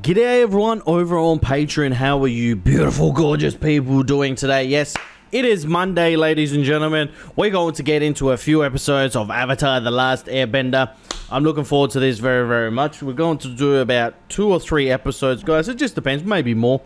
G'day everyone over on Patreon, how are you beautiful, gorgeous people doing today? Yes, it is Monday, ladies and gentlemen. We're going to get into a few episodes of Avatar: The Last Airbender. I'm looking forward to this very, very much. We're going to do about 2 or 3 episodes, guys. It just depends, maybe more.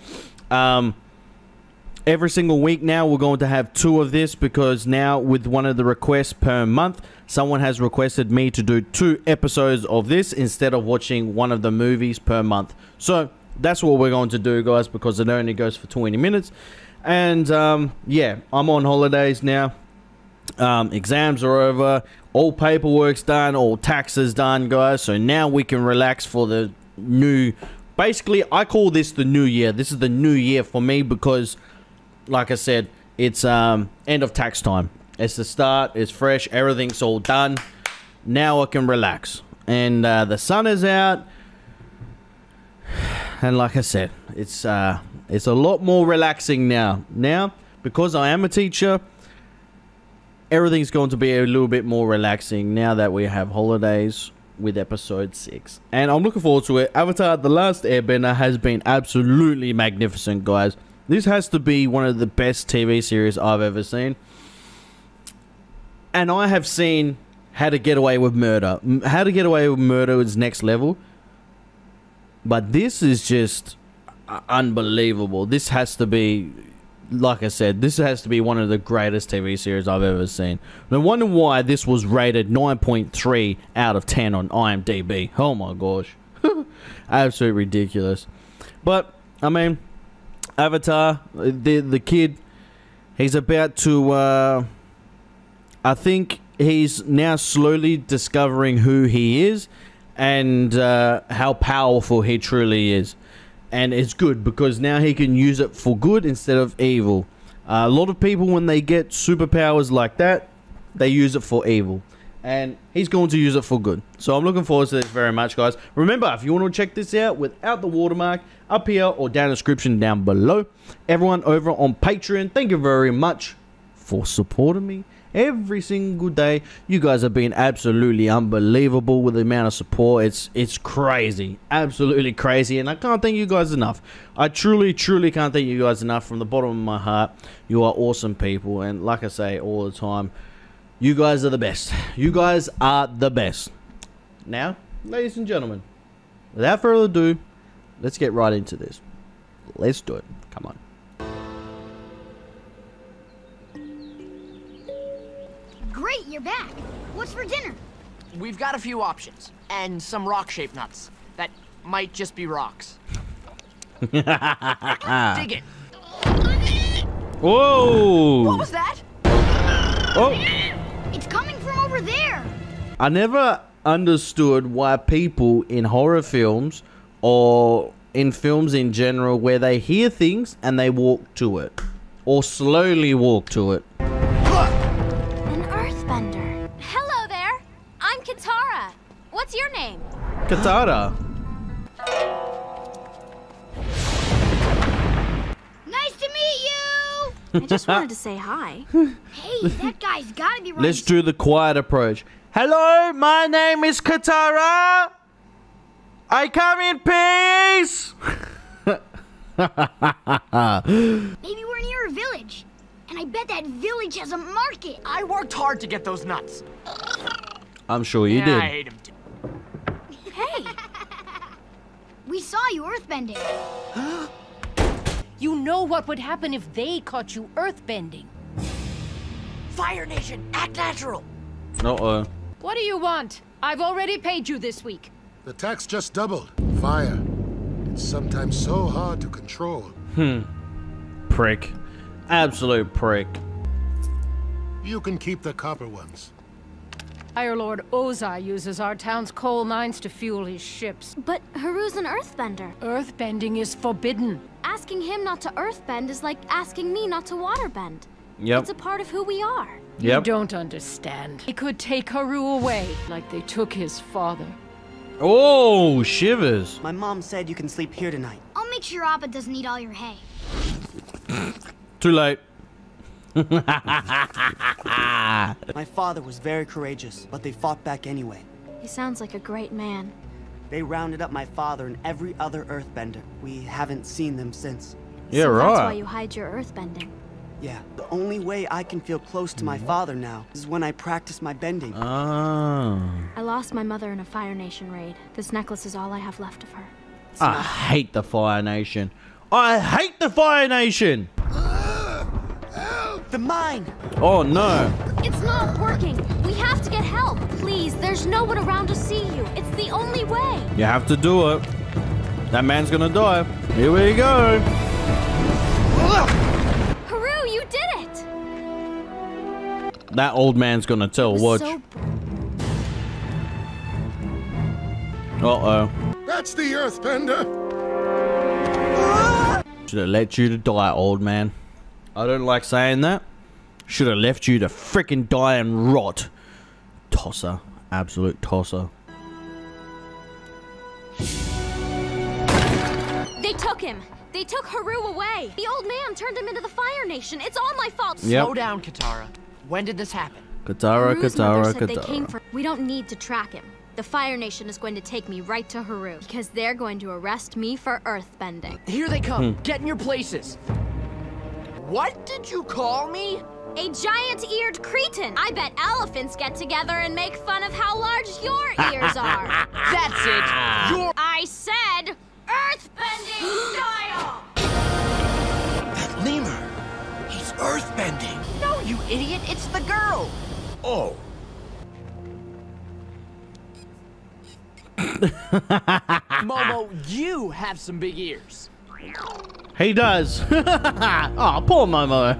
Every single week now, we're going to have 2 of this because now with one of the requests per month, someone has requested me to do 2 episodes of this instead of watching one of the movies per month. So that's what we're going to do, guys, because it only goes for 20 minutes. And yeah, I'm on holidays now. Exams are over, all paperwork's done, all taxes done, guys. So now we can relax for the new, basically I call this the new year. This is the new year for me because, like I said, it's end of tax time. It's the start, it's fresh, everything's all done. Now I can relax. And the sun is out. And like I said, it's a lot more relaxing now. Now, because I am a teacher, everything's going to be a little bit more relaxing now that we have holidays with episode 6. And I'm looking forward to it. Avatar: The Last Airbender has been absolutely magnificent, guys. This has to be one of the best TV series I've ever seen. And I have seen How to Get Away with Murder. How to Get Away with Murder is next level. But this is just unbelievable. This has to be, like I said, this has to be one of the greatest TV series I've ever seen. No wonder why this was rated 9.3 out of 10 on IMDb. Oh my gosh. Absolutely ridiculous. But, I mean, Avatar, the kid, he's about to, I think he's now slowly discovering who he is and how powerful he truly is. And it's good because now he can use it for good instead of evil. A lot of people, when they get superpowers like that, they use it for evil. And he's going to use it for good. So I'm looking forward to this very much, guys. Remember, if you want to check this out without the watermark, up here or down in the description down below. Everyone over on Patreon, thank you very much for supporting me every single day. You guys have been absolutely unbelievable with the amount of support. It's crazy, absolutely crazy, and I can't thank you guys enough. I truly can't thank you guys enough from the bottom of my heart. You are awesome people, and like I say all the time, you guys are the best. You guys are the best. Now, ladies and gentlemen, without further ado, let's get right into this. Let's do it. Come on. Great, you're back. What's for dinner? We've got a few options and some rock-shaped nuts that might just be rocks. Dig it. Whoa! What was that? Oh! It's coming from over there. I never understood why people in horror films or in films in general where they hear things and they walk to it or slowly walk to it. What's your name? Katara. Nice to meet you! I just wanted to say hi. Hey, that guy's gotta be right. Let's do the quiet approach. Hello, my name is Katara. I come in peace! Maybe we're near a village. And I bet that village has a market. I worked hard to get those nuts. I'm sure you did. I hate him too. Hey! We saw you earthbending. You know what would happen if they caught you earthbending. Fire Nation, act natural. Uh-oh. What do you want? I've already paid you this week. The tax just doubled. Fire. It's sometimes so hard to control. Prick. Absolute prick. You can keep the copper ones. Fire Lord Ozai uses our town's coal mines to fuel his ships. But Haru's an earthbender. Earthbending is forbidden. Asking him not to earthbend is like asking me not to waterbend. Yep. It's a part of who we are. Yep. You don't understand. They could take Haru away like they took his father. Oh, shivers. My mom said you can sleep here tonight. I'll make sure Appa doesn't eat all your hay. Too late. My father was very courageous, but they fought back anyway. He sounds like a great man. They rounded up my father and every other earthbender. We haven't seen them since. Yeah, so right. That's why you hide your earthbending. Yeah, the only way I can feel close to my father now is when I practice my bending. Oh. I lost my mother in a Fire Nation raid. This necklace is all I have left of her. It's I hate the Fire Nation. I hate the Fire Nation. The mine. Oh no. It's not working. We have to get help. Please, there's no one around to see you. It's the only way. You have to do it. That man's gonna die. Here we go. Haru, you did it. That old man's gonna tell. Watch. So... Uh-oh. That's the earthbender. Should have let you to die, old man. I don't like saying that. Should have left you to frickin' die and rot. Tosser. Absolute tosser. They took him. They took Haru away. The old man turned him into the Fire Nation. It's all my fault. Yep. Slow down, Katara. When did this happen? Katara. We don't need to track him. The Fire Nation is going to take me right to Haru because they're going to arrest me for earthbending. Here they come. Get in your places. What did you call me? A giant-eared cretin. I bet elephants get together and make fun of how large your ears are. That's it. I said earthbending style. That lemur, he's earthbending. No, you idiot. It's the girl. Oh. Momo, you have some big ears. He does. Oh, poor Momo.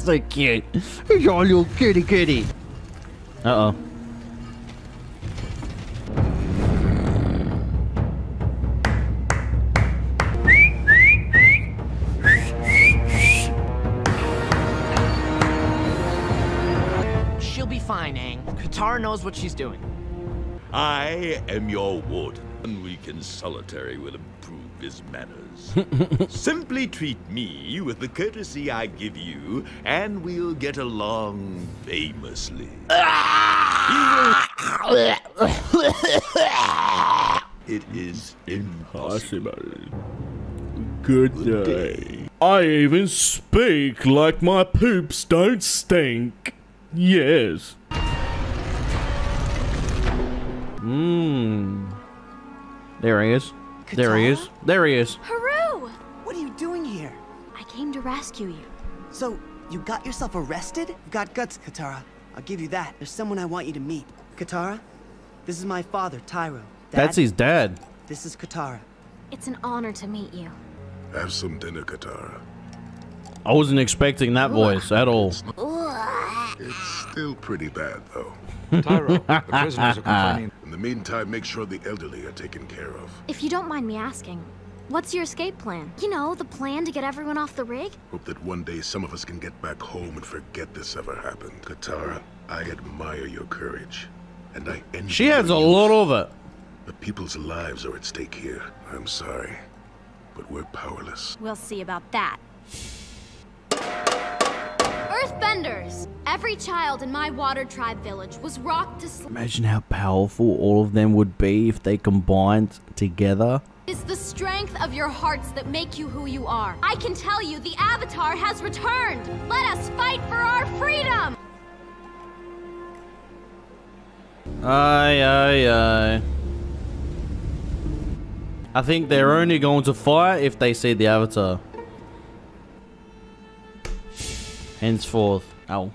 So cute. He's your little kitty kitty. Uh-oh. She'll be fine, Aang. Katara knows what she's doing. I am your warden. One week in solitary will improve his manners. Simply treat me with the courtesy I give you, and we'll get along famously. It is impossible. Good day. I even speak like my poops don't stink. Yes. Mmm. There he is. Katara? There he is. There he is. Haru! What are you doing here? I came to rescue you. So, you got yourself arrested? You got guts, Katara. I'll give you that. There's someone I want you to meet. Katara, this is my father, Tyro. Dad, that's his dad. This is Katara. It's an honor to meet you. Have some dinner, Katara. I wasn't expecting that voice at all. It's still pretty bad, though. Tyro, the prisoners are complaining. In the meantime, make sure the elderly are taken care of. If you don't mind me asking, what's your escape plan? You know, the plan to get everyone off the rig? Hope that one day some of us can get back home and forget this ever happened. Katara, I admire your courage, and I envy. She has a lot of it. The people's lives are at stake here. I'm sorry, but we're powerless. We'll see about that. Earthbenders! Every child in my Water Tribe village was rocked to sleep. Imagine how powerful all of them would be if they combined together. It's the strength of your hearts that make you who you are. I can tell you the Avatar has returned. Let us fight for our freedom! Aye, aye, aye. I think they're only going to fight if they see the Avatar. Henceforth. Ow.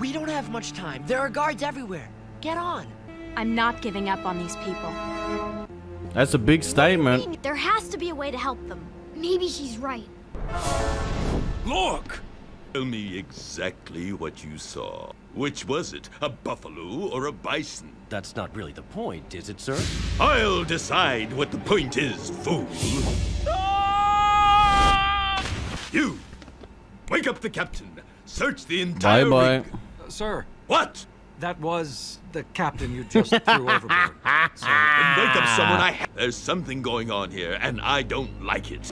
We don't have much time. There are guards everywhere. Get on. I'm not giving up on these people. That's a big statement. There has to be a way to help them. Maybe she's right. Look! Tell me exactly what you saw. Which was it? A buffalo or a bison? That's not really the point, is it, sir? I'll decide what the point is, fool. You! Wake up the captain. Search the entire rig. Sir. What? That was the captain you just threw overboard. So, wake up someone There's something going on here, and I don't like it.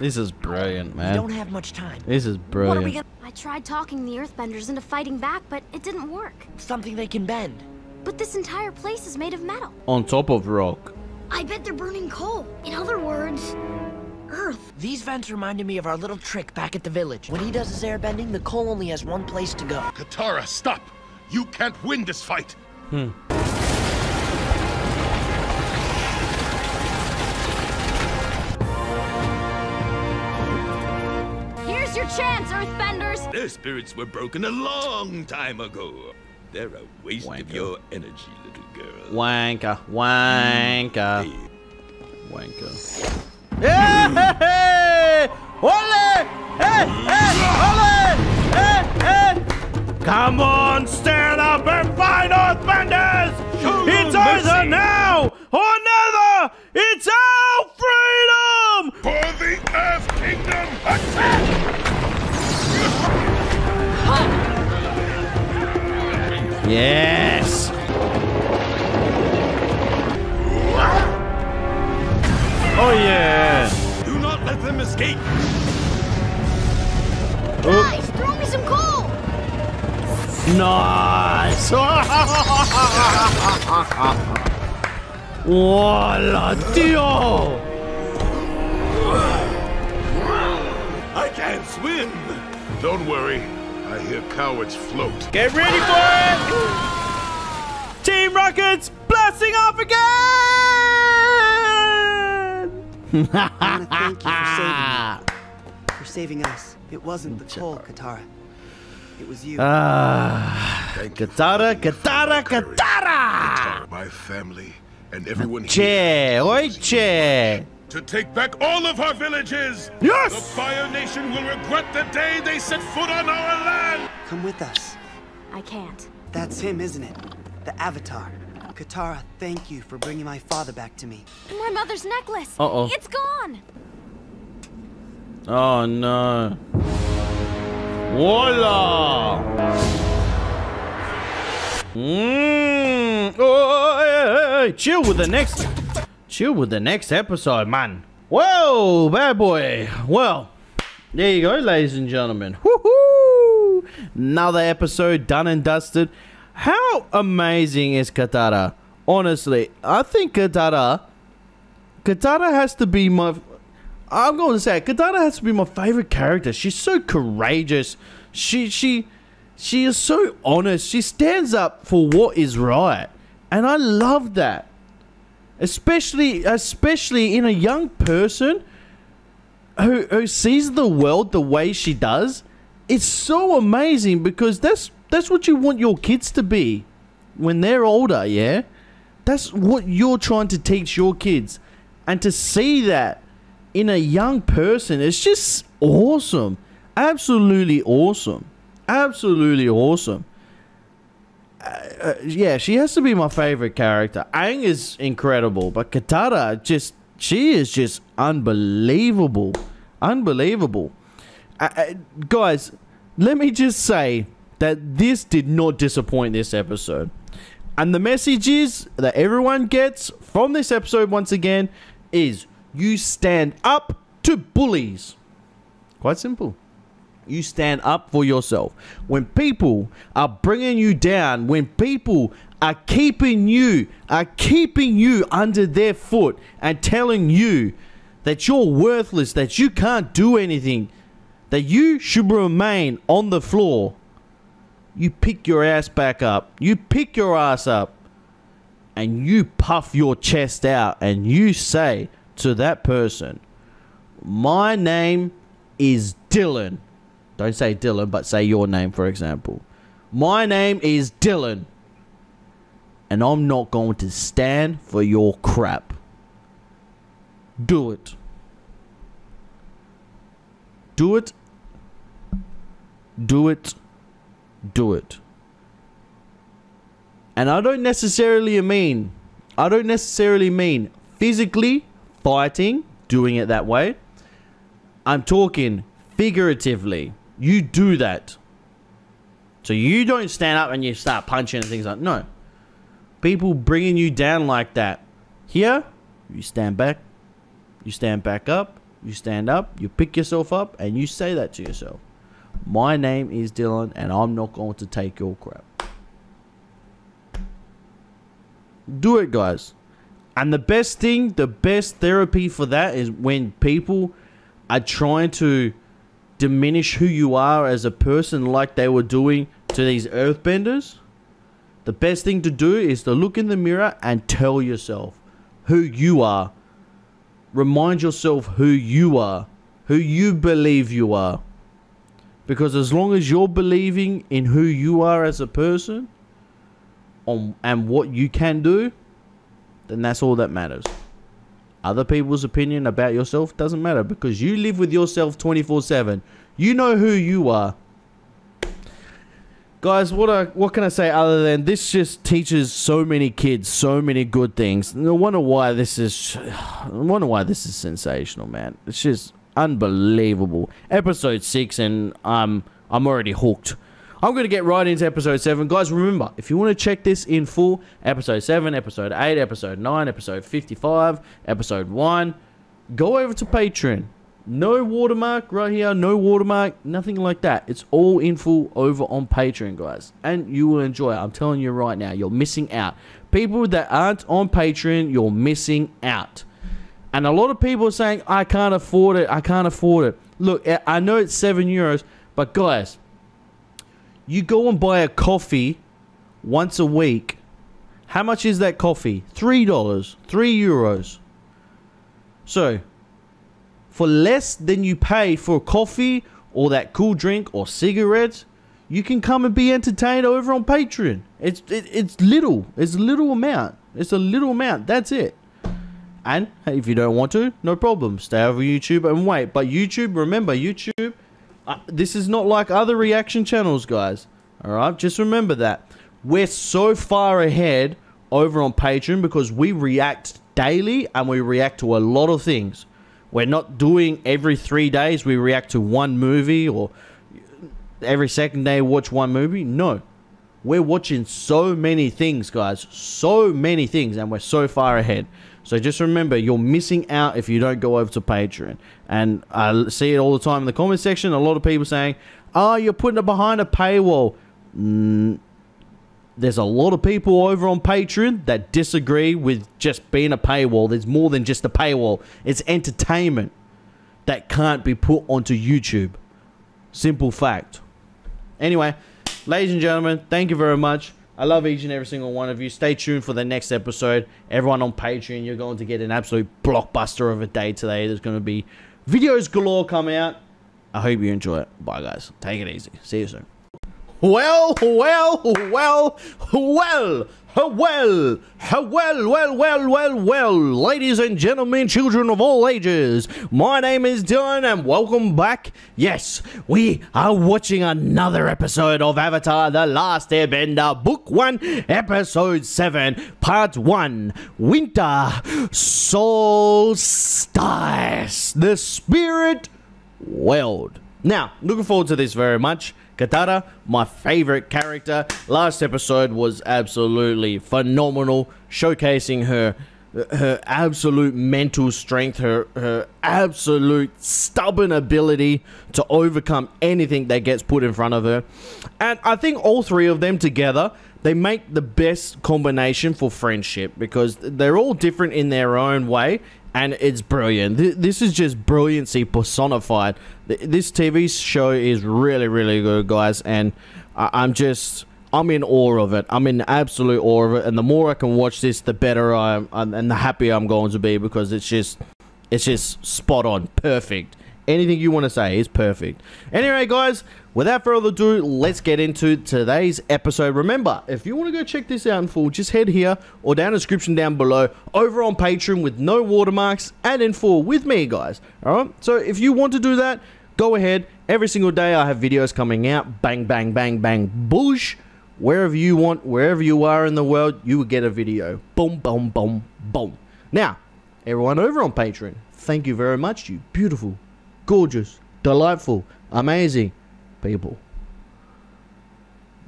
This is brilliant, man. We don't have much time. This is brilliant. What are we gonna... I tried talking the Earthbenders into fighting back, but it didn't work. Something they can bend. But this entire place is made of metal. On top of rock. I bet they're burning coal. In other words, Earth. These vents reminded me of our little trick back at the village. When he does his airbending, the coal only has one place to go. Katara, stop! You can't win this fight! Hmm. Chance, Earthbenders! Their spirits were broken a long time ago. They're a waste of your energy, little girl. Wanker, wanker, wanker. Hey, ole! Hey, hey, ole! Hey, hey! Come on, stand up and fight, Earthbenders! Show it's either now or never. It's our freedom for the Earth Kingdom. Attack! Yes. Oh yeah. Do not let them escape. Guys, throw me some coal. Nice. Hola, tío. I can't swim. Don't worry. I hear cowards float. Get ready for it! Team Rocket's blasting off again! I want to thank you for saving us. It wasn't the coal, Katara. It was you. Katara, Katara, Katara! Katara, my family, and everyone here. Oiche! To take back all of our villages! Yes! The Fire Nation will regret the day they set foot on our land! Come with us. I can't. That's him, isn't it? The Avatar. Katara, thank you for bringing my father back to me. My mother's necklace! Uh-oh. It's gone! Oh, no. Voila! Mmm! Oh, hey, hey, hey. Chill with the next... Chill with the next episode, man. Whoa, bad boy. Well, there you go, ladies and gentlemen. Woohoo! Another episode done and dusted. How amazing is Katara? Honestly, I think Katara has to be my... I'm going to say it, Katara has to be my favorite character. She's so courageous. She is so honest. She stands up for what is right. And I love that. Especially in a young person who sees the world the way she does. It's so amazing because that's what you want your kids to be when they're older, yeah? That's what you're trying to teach your kids. And to see that in a young person, it's just awesome. Absolutely awesome. Absolutely awesome. Yeah, she has to be my favorite character. Aang is incredible, but Katara, she is just unbelievable. Unbelievable. Guys, let me just say that this did not disappoint, this episode. And the messages that everyone gets from this episode, once again, is you stand up to bullies. Quite simple. You stand up for yourself. When people are bringing you down, when people are keeping you under their foot and telling you that you're worthless, that you can't do anything, that you should remain on the floor, you pick your ass back up. You pick your ass up and you puff your chest out and you say to that person, my name is Dylan. Don't say Dylan, but say your name, for example. My name is Dylan. And I'm not going to stand for your crap. Do it. Do it. Do it. Do it. And I don't necessarily mean physically fighting, doing it that way. I'm talking figuratively. You do that. So you don't stand up and you start punching and things like that. No. People bringing you down like that. Here, you stand back. You stand back up. You stand up, you pick yourself up, and you say that to yourself. My name is Dylan, and I'm not going to take your crap. Do it, guys. And the best thing, the best therapy for that is when people are trying to diminish who you are as a person, like they were doing to these earthbenders. The best thing to do is to look in the mirror and tell yourself who you are. Remind yourself who you are, who you believe you are. Because as long as you're believing in who you are as a person and what you can do, then that's all that matters. Other people's opinion about yourself doesn't matter, because you live with yourself 24/7. You know who you are. Guys, what can I say other than this just teaches so many kids so many good things. No wonder why this is sensational, man. It's just unbelievable. Episode 6 and I'm already hooked. I'm going to get right into episode 7. Guys, remember, if you want to check this in full, episode 7, episode 8, episode 9, episode 55, episode 1, go over to Patreon. No watermark right here, no watermark, nothing like that. It's all in full over on Patreon, guys, and you will enjoy it. I'm telling you right now, you're missing out. People that aren't on Patreon, you're missing out. And a lot of people are saying, I can't afford it, I can't afford it. Look, I know it's €7, but guys, you go and buy a coffee once a week. How much is that coffee? $3, €3. So for less than you pay for coffee or that cool drink or cigarettes, you can come and be entertained over on Patreon. It's little. It's a little amount. It's a little amount. That's it. And if you don't want to, no problem. Stay over YouTube and wait. But YouTube, remember, YouTube, this is not like other reaction channels, guys. All right? Just remember that. We're so far ahead over on Patreon because we react daily and we react to a lot of things. We're not doing every 3 days we react to one movie or every second day watch one movie. No. We're watching so many things, guys. So many things, and we're so far ahead. So just remember, you're missing out if you don't go over to Patreon. And I see it all the time in the comment section. A lot of people saying, oh, you're putting it behind a paywall. There's a lot of people over on Patreon that disagree with just being a paywall. There's more than just a paywall. It's entertainment that can't be put onto YouTube. Simple fact. Anyway, ladies and gentlemen, thank you very much. I love each and every single one of you. Stay tuned for the next episode. Everyone on Patreon, you're going to get an absolute blockbuster of a day today. There's going to be videos galore coming out. I hope you enjoy it. Bye, guys. Take it easy. See you soon. Well, ladies and gentlemen, children of all ages, my name is Dylan and welcome back. Yes, we are watching another episode of Avatar: The Last Airbender, Book 1, Episode 7, Part 1, Winter Solstice, the Spirit World. Now, looking forward to this very much. Katara, my favorite character. Last episode was absolutely phenomenal, showcasing her absolute mental strength, her absolute stubborn ability to overcome anything that gets put in front of her. And I think all three of them together, they make the best combination for friendship because they're all different in their own way. And it's brilliant. This is just brilliancy personified. This TV show is really, really good, guys. And I'm in awe of it. I'm in absolute awe of it. And the more I can watch this, the better and the happier I'm going to be because it's just spot on, perfect. Anything you want to say is perfect. Anyway, guys, without further ado, let's get into today's episode. Remember, if you want to go check this out in full, just head here or down the description down below over on Patreon with no watermarks and in full with me, guys. All right? So if you want to do that, go ahead. Every single day I have videos coming out. Bang, bang, bang, bang, boosh. Wherever you want, wherever you are in the world, you will get a video. Boom, boom, boom, boom. Now, everyone over on Patreon, thank you very much, you beautiful, gorgeous, delightful, amazing people.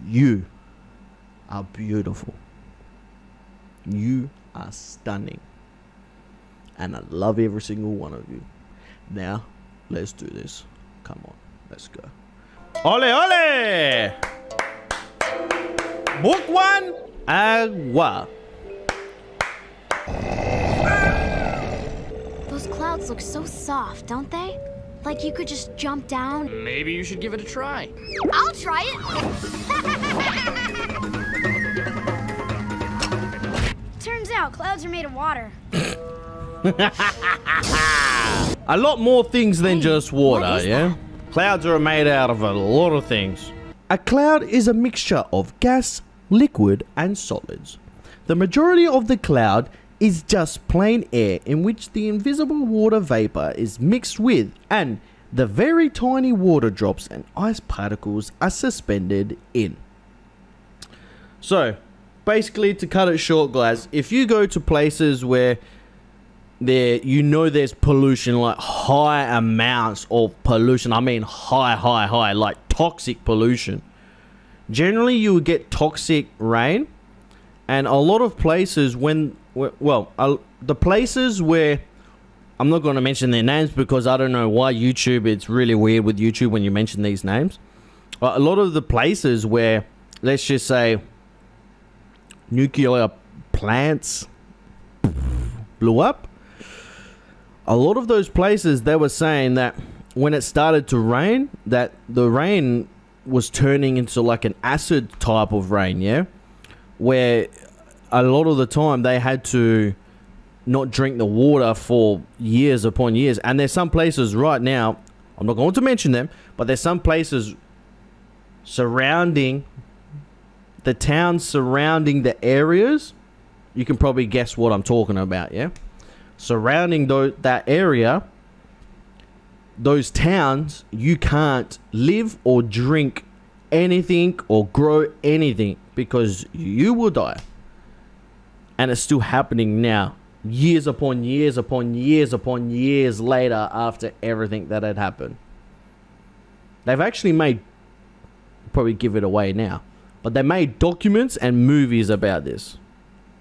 You are beautiful. You are stunning. And I love every single one of you. Now, let's do this. Come on, let's go. Ole, ole! Book 1, Agua. Those clouds look so soft, don't they? Like you could just jump down. Maybe you should give it a try. I'll try it. Turns out clouds are made of water. A lot more things than just water, yeah? That? Clouds are made out of a lot of things. A cloud is a mixture of gas, liquid, and solids. The majority of the cloud is just plain air in which the invisible water vapor is mixed with, and the very tiny water drops and ice particles are suspended in. So, basically, to cut it short, guys, if you go to places where there's pollution, like high amounts of pollution, I mean high, like toxic pollution, generally you would get toxic rain. And a lot of places when, well, the places where, I'm not going to mention their names because I don't know why YouTube, it's really weird with YouTube when you mention these names. A lot of the places where, let's just say, nuclear plants blew up, a lot of those places, they were saying that when it started to rain, that the rain was turning into like an acid type of rain, yeah? Where a lot of the time they had to not drink the water for years upon years. And there's some places right now, I'm not going to mention them, but there's some places surrounding the towns, surrounding the areas. You can probably guess what I'm talking about, yeah? Surrounding that area, those towns, you can't live or drink anything or grow anything because you will die. And it's still happening now, years upon years upon years upon years later, after everything that had happened. They've actually made, probably give it away now, but they made documents and movies about this.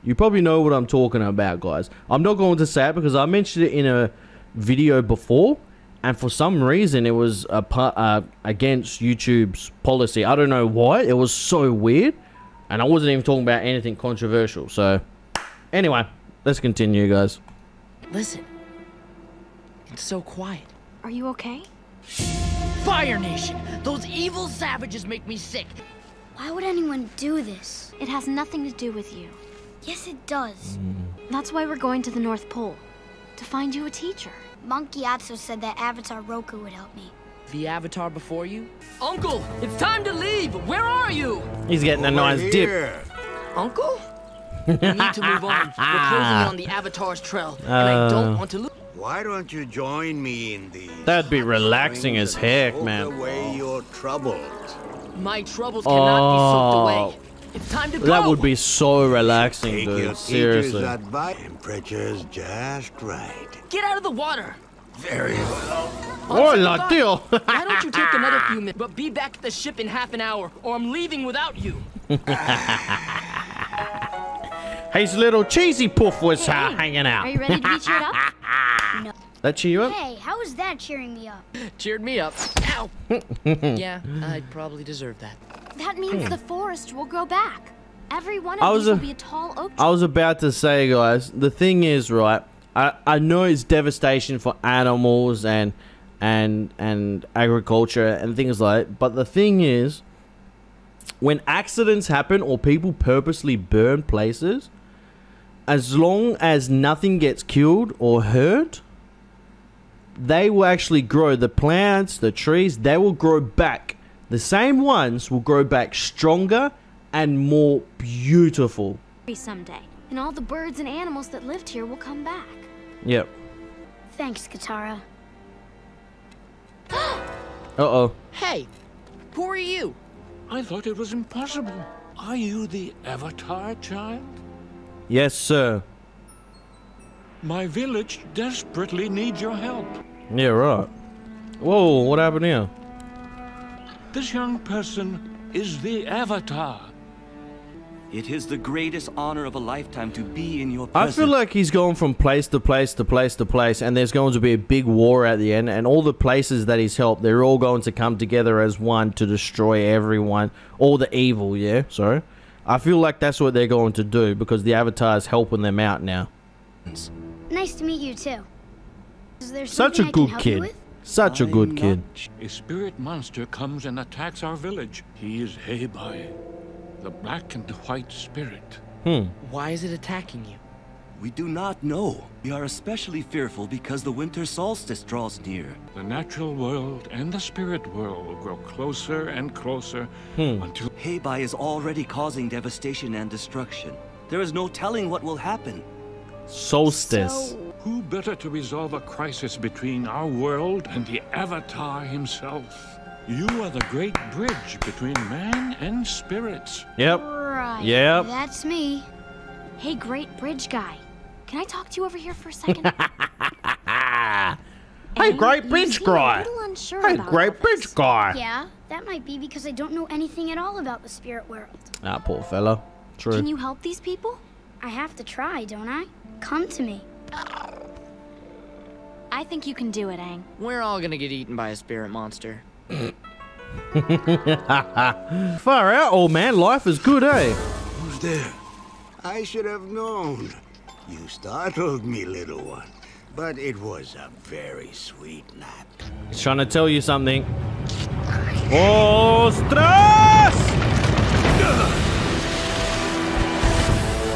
You probably know what I'm talking about, guys. I'm not going to say it because I mentioned it in a video before, and for some reason it was against YouTube's policy. I don't know why. It was so weird, and I wasn't even talking about anything controversial. So anyway, let's continue, guys. Listen, it's so quiet. Are you okay? Fire Nation, those evil savages make me sick. Why would anyone do this? It has nothing to do with you. Yes, it does. That's why we're going to the North Pole, to find you a teacher. Monkey Atsu said that Avatar Roku would help me. The Avatar before you? Uncle, it's time to leave. Where are you? He's getting a nice dip. Uncle? We need to move on. We're closing on the Avatar's trail, and I don't want to lose. Why don't you join me in these? That'd be relaxing as heck, man. Away your troubles. My troubles cannot be soaked away. It's time to go. That would be so relaxing, dude. Seriously. Temperature's just right. Get out of the water. Very well. Hola, tío. Why don't you take another few minutes, but be back at the ship in half an hour, or I'm leaving without you. His little cheesy puff was hanging out. Are you ready to be cheered up? No. That cheer you up? Hey, how is that cheering me up? Cheered me up. Ow. Yeah, I probably deserve that. That means the forest will grow back. Every one of these will be a tall oak tree. I was about to say, guys, the thing is, right, I know it's devastation for animals and agriculture and things like that, but the thing is, when accidents happen or people purposely burn places, as long as nothing gets killed or hurt, they will actually grow. The plants, the trees, they will grow back. The same ones will grow back stronger and more beautiful. Someday, and all the birds and animals that lived here will come back. Yep. Thanks, Katara. Uh-oh. Hey, who are you? I thought it was impossible. Are you the Avatar child? Yes, sir. My village desperately needs your help. Yeah, right. Whoa, what happened here? This young person is the Avatar. It is the greatest honor of a lifetime to be in your presence. I feel like he's going from place to place to place to place, and there's going to be a big war at the end, and all the places that he's helped, they're all going to come together as one to destroy everyone, all the evil, yeah? So, I feel like that's what they're going to do, because the Avatar is helping them out now. Nice to meet you, too. Is there such a good kid. Such a good kid. A spirit monster comes and attacks our village. He is Hei Bai, the black and white spirit. Why is it attacking you? We do not know. We are especially fearful because the winter solstice draws near. The natural world and the spirit world will grow closer and closer until... Hei Bai is already causing devastation and destruction. There is no telling what will happen. Solstice. Who better to resolve a crisis between our world and the Avatar himself? You are the great bridge between man and spirits. Yep. Right. Yep. That's me. Hey, great bridge guy. Can I talk to you over here for a second? Hey, great bridge guy. Hey, great bridge guy. Yeah, that might be because I don't know anything at all about the spirit world. Ah, poor fella. True. Can you help these people? I have to try, don't I? Come to me. I think you can do it, Aang. We're all gonna get eaten by a spirit monster. Far out, old man. Life is good, eh? Who's there? I should have known. You startled me, little one. But it was a very sweet nap. He's trying to tell you something. Ostras!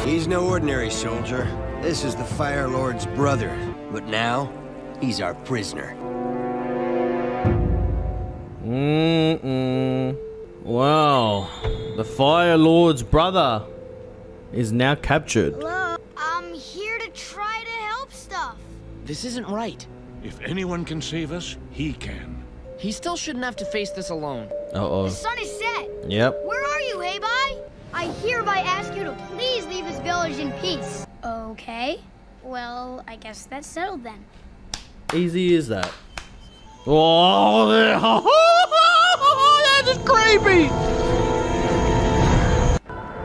He's no ordinary soldier. This is the Fire Lord's brother, but now he's our prisoner. Wow, the Fire Lord's brother is now captured. Hello? I'm here to try to help stuff. This isn't right. If anyone can save us, he can. He still shouldn't have to face this alone. The sun is set. Yep. Where are you, Hei Bai? I hereby ask you to please leave this village in peace. Okay, well, I guess that's settled then. Easy as that. Oh, that's creepy!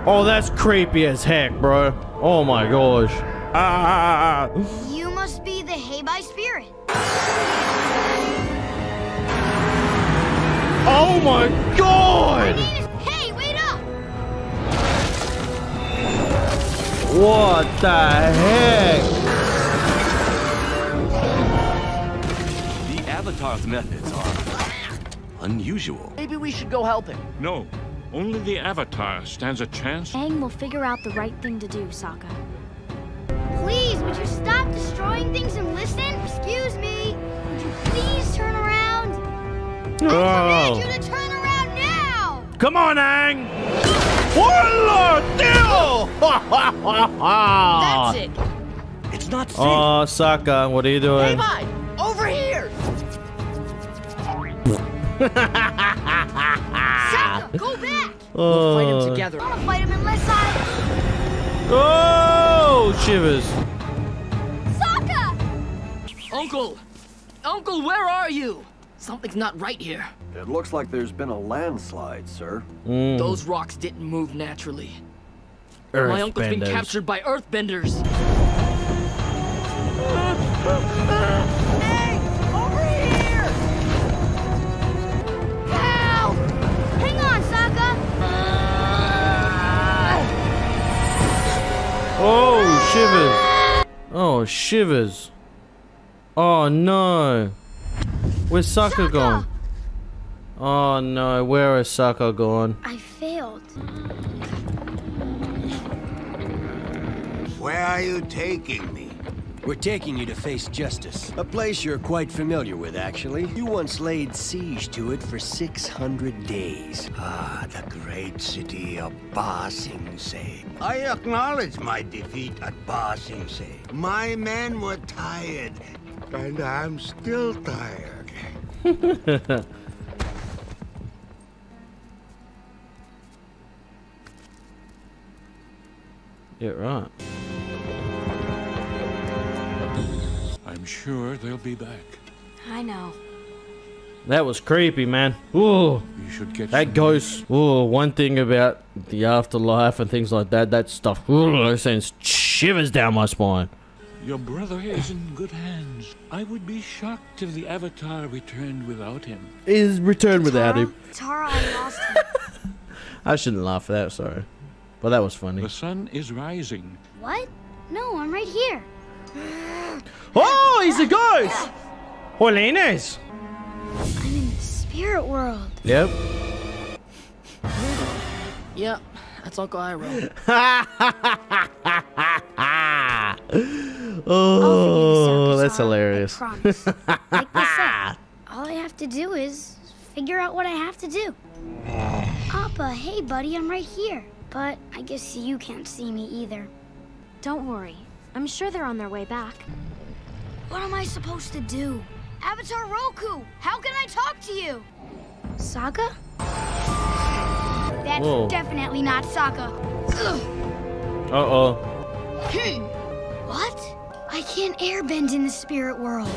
Oh, that's creepy as heck, bro. Oh my gosh. Ah. You must be the Hei Bai spirit. Oh my god! Hey, wait up! What the heck? Avatar's methods are unusual. Maybe we should go help him. No, only the Avatar stands a chance. Aang will figure out the right thing to do, Sokka. Please, would you stop destroying things and listen? Excuse me. Would you please turn around? I command you to turn around now! Come on, Aang! Warlord, deal! That's it. It's not safe. Oh, Sokka, what are you doing? Hey, bye. Over here! Sokka, go back! We'll fight him together. I want to fight him unless I... Oh, shivers. Sokka! Uncle! Uncle, where are you? Something's not right here. It looks like there's been a landslide, sir. Those rocks didn't move naturally. My uncle's been captured by earthbenders. Oh, shivers. Oh, shivers. Oh, no. Where's Sokka gone? Oh, no. Where is Sokka gone? I failed. Where are you taking me? We're taking you to face justice. A place you're quite familiar with, actually. You once laid siege to it for 600 days. Ah, the great city of Ba Sing Se. I acknowledge my defeat at Ba Sing Se. My men were tired, and I'm still tired. Yeah, right. I'm sure they'll be back. I know. That was creepy, man. Ooh, you should get that ghost. Ooh, one thing about the afterlife and things like that, that stuff, ooh, sends shivers down my spine. Your brother is in good hands. I would be shocked if the Avatar returned without him. Is returned without him. Katara, I lost him. I shouldn't laugh at that, sorry. But that was funny. The sun is rising. What? No, I'm right here. Oh, he's a ghost! Jolines! I'm in the spirit world. Yep. Yep, that's Uncle Iroh. Oh, that's hilarious. Like this said, all I have to do is figure out what I have to do. Appa, hey buddy, I'm right here. But I guess you can't see me either. Don't worry. I'm sure they're on their way back. What am I supposed to do? Avatar Roku, how can I talk to you? Sokka? That's definitely not Sokka. Uh-oh. What? I can't airbend in the spirit world.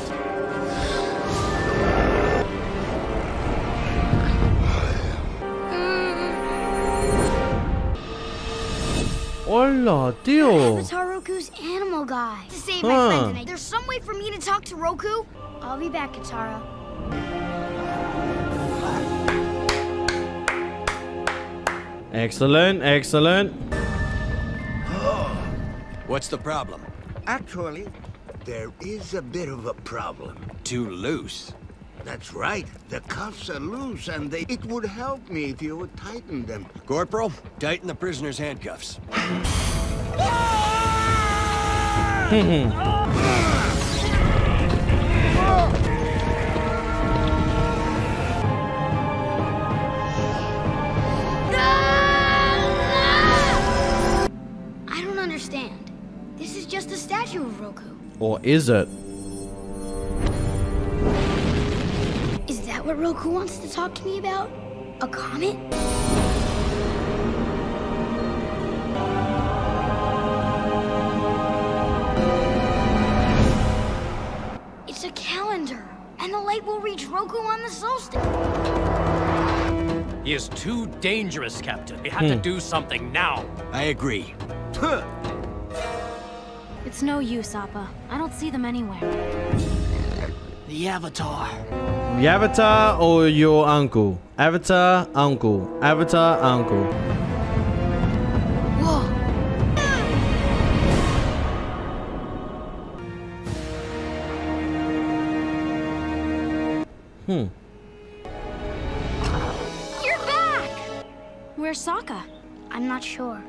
Hola, tío. Avatar Roku's animal guy. To save my friend and I. There's some way for me to talk to Roku? I'll be back, Katara. Excellent, excellent. What's the problem? Actually, there is a bit of a problem. Too loose. That's right. The cuffs are loose, and they... It would help me if you would tighten them. Corporal, tighten the prisoner's handcuffs. I don't understand. This is just a statue of Roku. Or is it? What Roku wants to talk to me about? A comet? It's a calendar, and the light will reach Roku on the solstice. He is too dangerous, Captain. We have to do something now. I agree. It's no use, Appa. I don't see them anywhere. The Avatar. The Avatar or your uncle? Avatar, uncle. Avatar, uncle. Whoa. You're back! Where's Sokka? I'm not sure.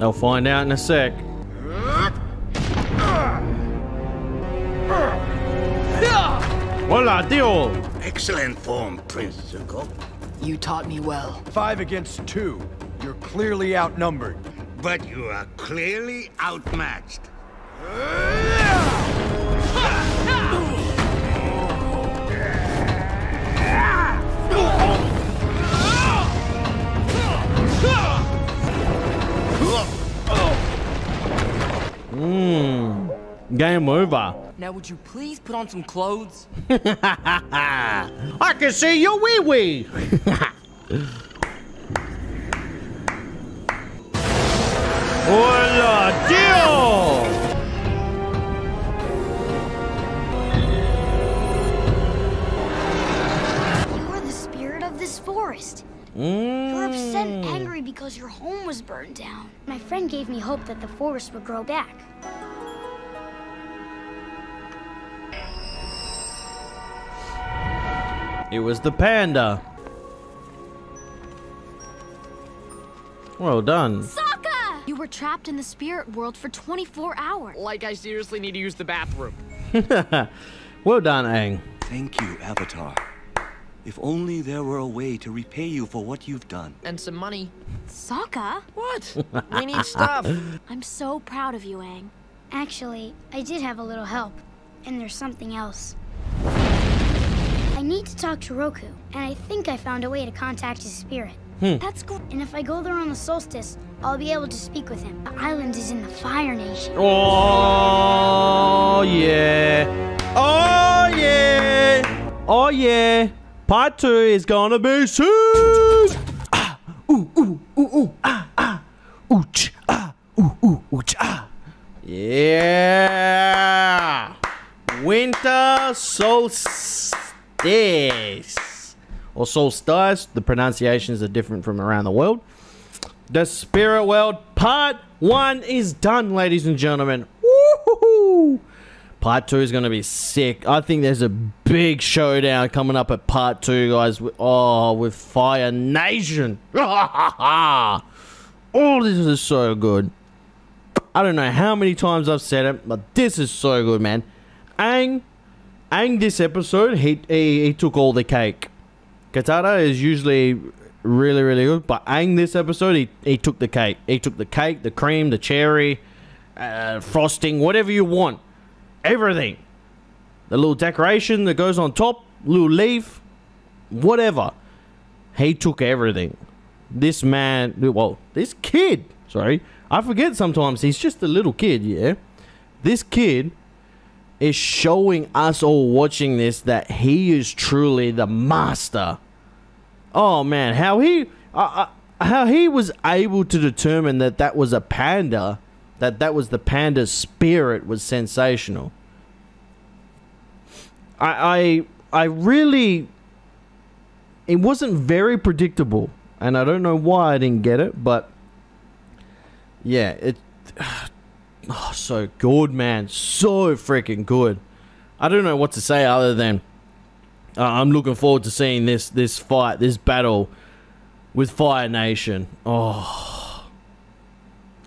I'll find out in a sec. Hola, tío! Excellent form, Prince Zuko. You taught me well. 5 against 2. You're clearly outnumbered. But you are clearly outmatched. Game over. Now would you please put on some clothes? I can see your wee-wee! Hola, tío! You're the spirit of this forest. You're upset and angry because your home was burned down. My friend gave me hope that the forest would grow back. It was the panda. Well done. Sokka! You were trapped in the spirit world for 24 hours. Like I seriously need to use the bathroom. Well done, Aang. Thank you, Avatar. If only there were a way to repay you for what you've done. And some money. Sokka? What? We need stuff. I'm so proud of you, Aang. Actually, I did have a little help. And there's something else. I need to talk to Roku, and I think I found a way to contact his spirit. That's cool. And if I go there on the solstice, I'll be able to speak with him. The island is in the Fire Nation. Oh, yeah. Oh, yeah. Oh yeah, part 2 is gonna be soon. Ah, ooh, ooh, ooh, ooh, ah, ah, ooch, ah, ooh, ooh, ooch, ah. Yeah, winter solstice or solstice. The pronunciations are different from around the world. The spirit world part 1 is done, ladies and gentlemen. Woohoo! Part 2 is going to be sick. I think there's a big showdown coming up at part 2, guys. Oh, with Fire Nation. Oh, this is so good. I don't know how many times I've said it, but this is so good, man. Aang this episode, he took all the cake. Katara is usually really, really good, but Aang this episode, he took the cake. He took the cake, the cream, the cherry, frosting, whatever you want. Everything. The little decoration that goes on top, little leaf, whatever. He took everything. This man, well, this kid, sorry. I forget sometimes he's just a little kid, yeah? This kid is showing us all watching this that he is truly the master. Oh man, how he was able to determine that that was a panda, that was the panda's spirit, was sensational. I really, it wasn't very predictable, and I don't know why I didn't get it, but yeah, it, oh, so good, man, so freaking good. I don't know what to say other than I'm looking forward to seeing this fight, this battle with Fire Nation. Oh,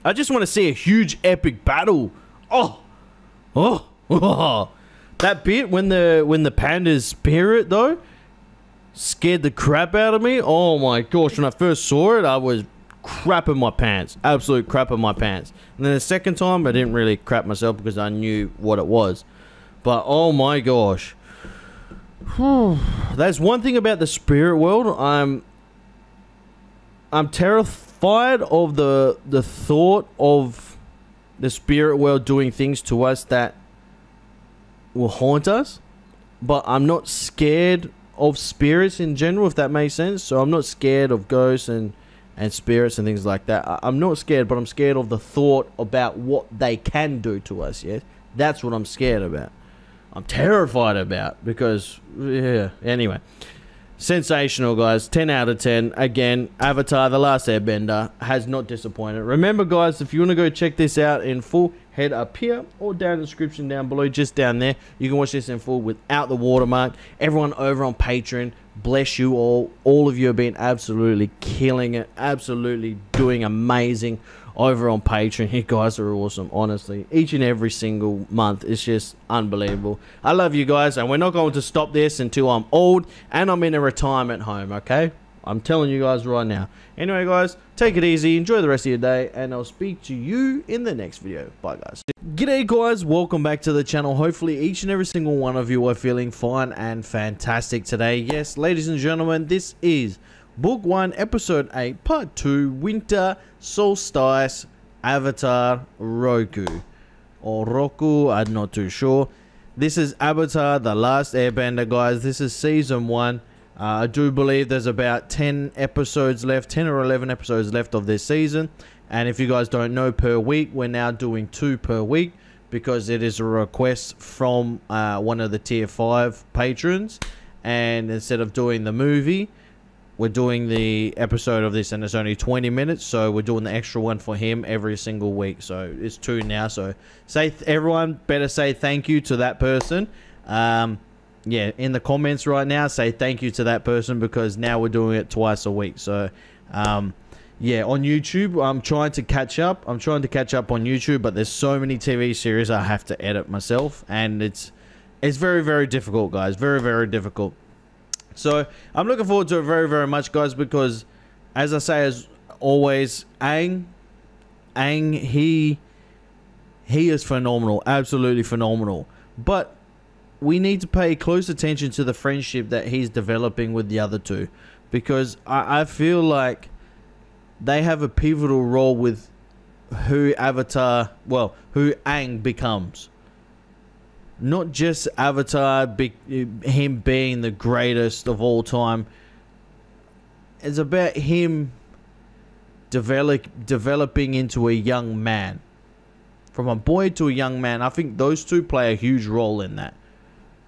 I just want to see a huge epic battle. Oh, oh, oh. That bit when the panda's spirit though scared the crap out of me. Oh my gosh, when I first saw it, I was crap in my pants, absolute crap in my pants. And then the second time, I didn't really crap myself because I knew what it was. But oh my gosh, that's one thing about the spirit world. I'm terrified of the thought of the spirit world doing things to us that will haunt us, but I'm not scared of spirits in general, if that makes sense. So I'm not scared of ghosts and spirits and things like that. I'm not scared, but I'm scared of the thought about what they can do to us. Yes, that's what I'm scared about. I'm terrified about, because yeah. Anyway, sensational, guys. 10 out of 10 again. Avatar: The Last Airbender has not disappointed. Remember, guys, if you want to go check this out in full, head up here or down in the description down below, just down there. You can watch this in full without the watermark. Everyone over on Patreon, bless you all. All of you have been absolutely killing it, absolutely doing amazing over on Patreon. You guys are awesome, honestly. Each and every single month, it's just unbelievable. I love you guys, and we're not going to stop this until I'm old and I'm in a retirement home, okay? I'm telling you guys right now. Anyway, guys, take it easy. Enjoy the rest of your day, and I'll speak to you in the next video. Bye, guys. G'day, guys. Welcome back to the channel. Hopefully, each and every single one of you are feeling fine and fantastic today. Yes, ladies and gentlemen, this is Book 1, Episode 8, Part 2, Winter Solstice, Avatar Roku. Or Roku, I'm not too sure. This is Avatar: The Last Airbender, guys. This is Season 1. I do believe there's about 10 episodes left, 10 or 11 episodes left of this season. And if you guys don't know, per week, we're now doing 2 per week because it is a request from one of the Tier 5 patrons. And instead of doing the movie, we're doing the episode of this, and it's only 20 minutes. So we're doing the extra one for him every single week. So it's 2 now. So everyone better say thank you to that person. Yeah, in the comments right now, say thank you to that person, because now we're doing it twice a week. So yeah, on YouTube, I'm trying to catch up. I'm trying to catch up on YouTube, but there's so many TV series I have to edit myself, and it's very, very difficult, guys. Very, very difficult. So I'm looking forward to it very, very much, guys, because as I say, as always, Aang, he is phenomenal, absolutely phenomenal. But we need to pay close attention to the friendship that he's developing with the other two, because I feel like they have a pivotal role with who Aang becomes. not just Avatar, him being the greatest of all time. It's about him developing into a young man. From a boy to a young man. I think those two play a huge role in that.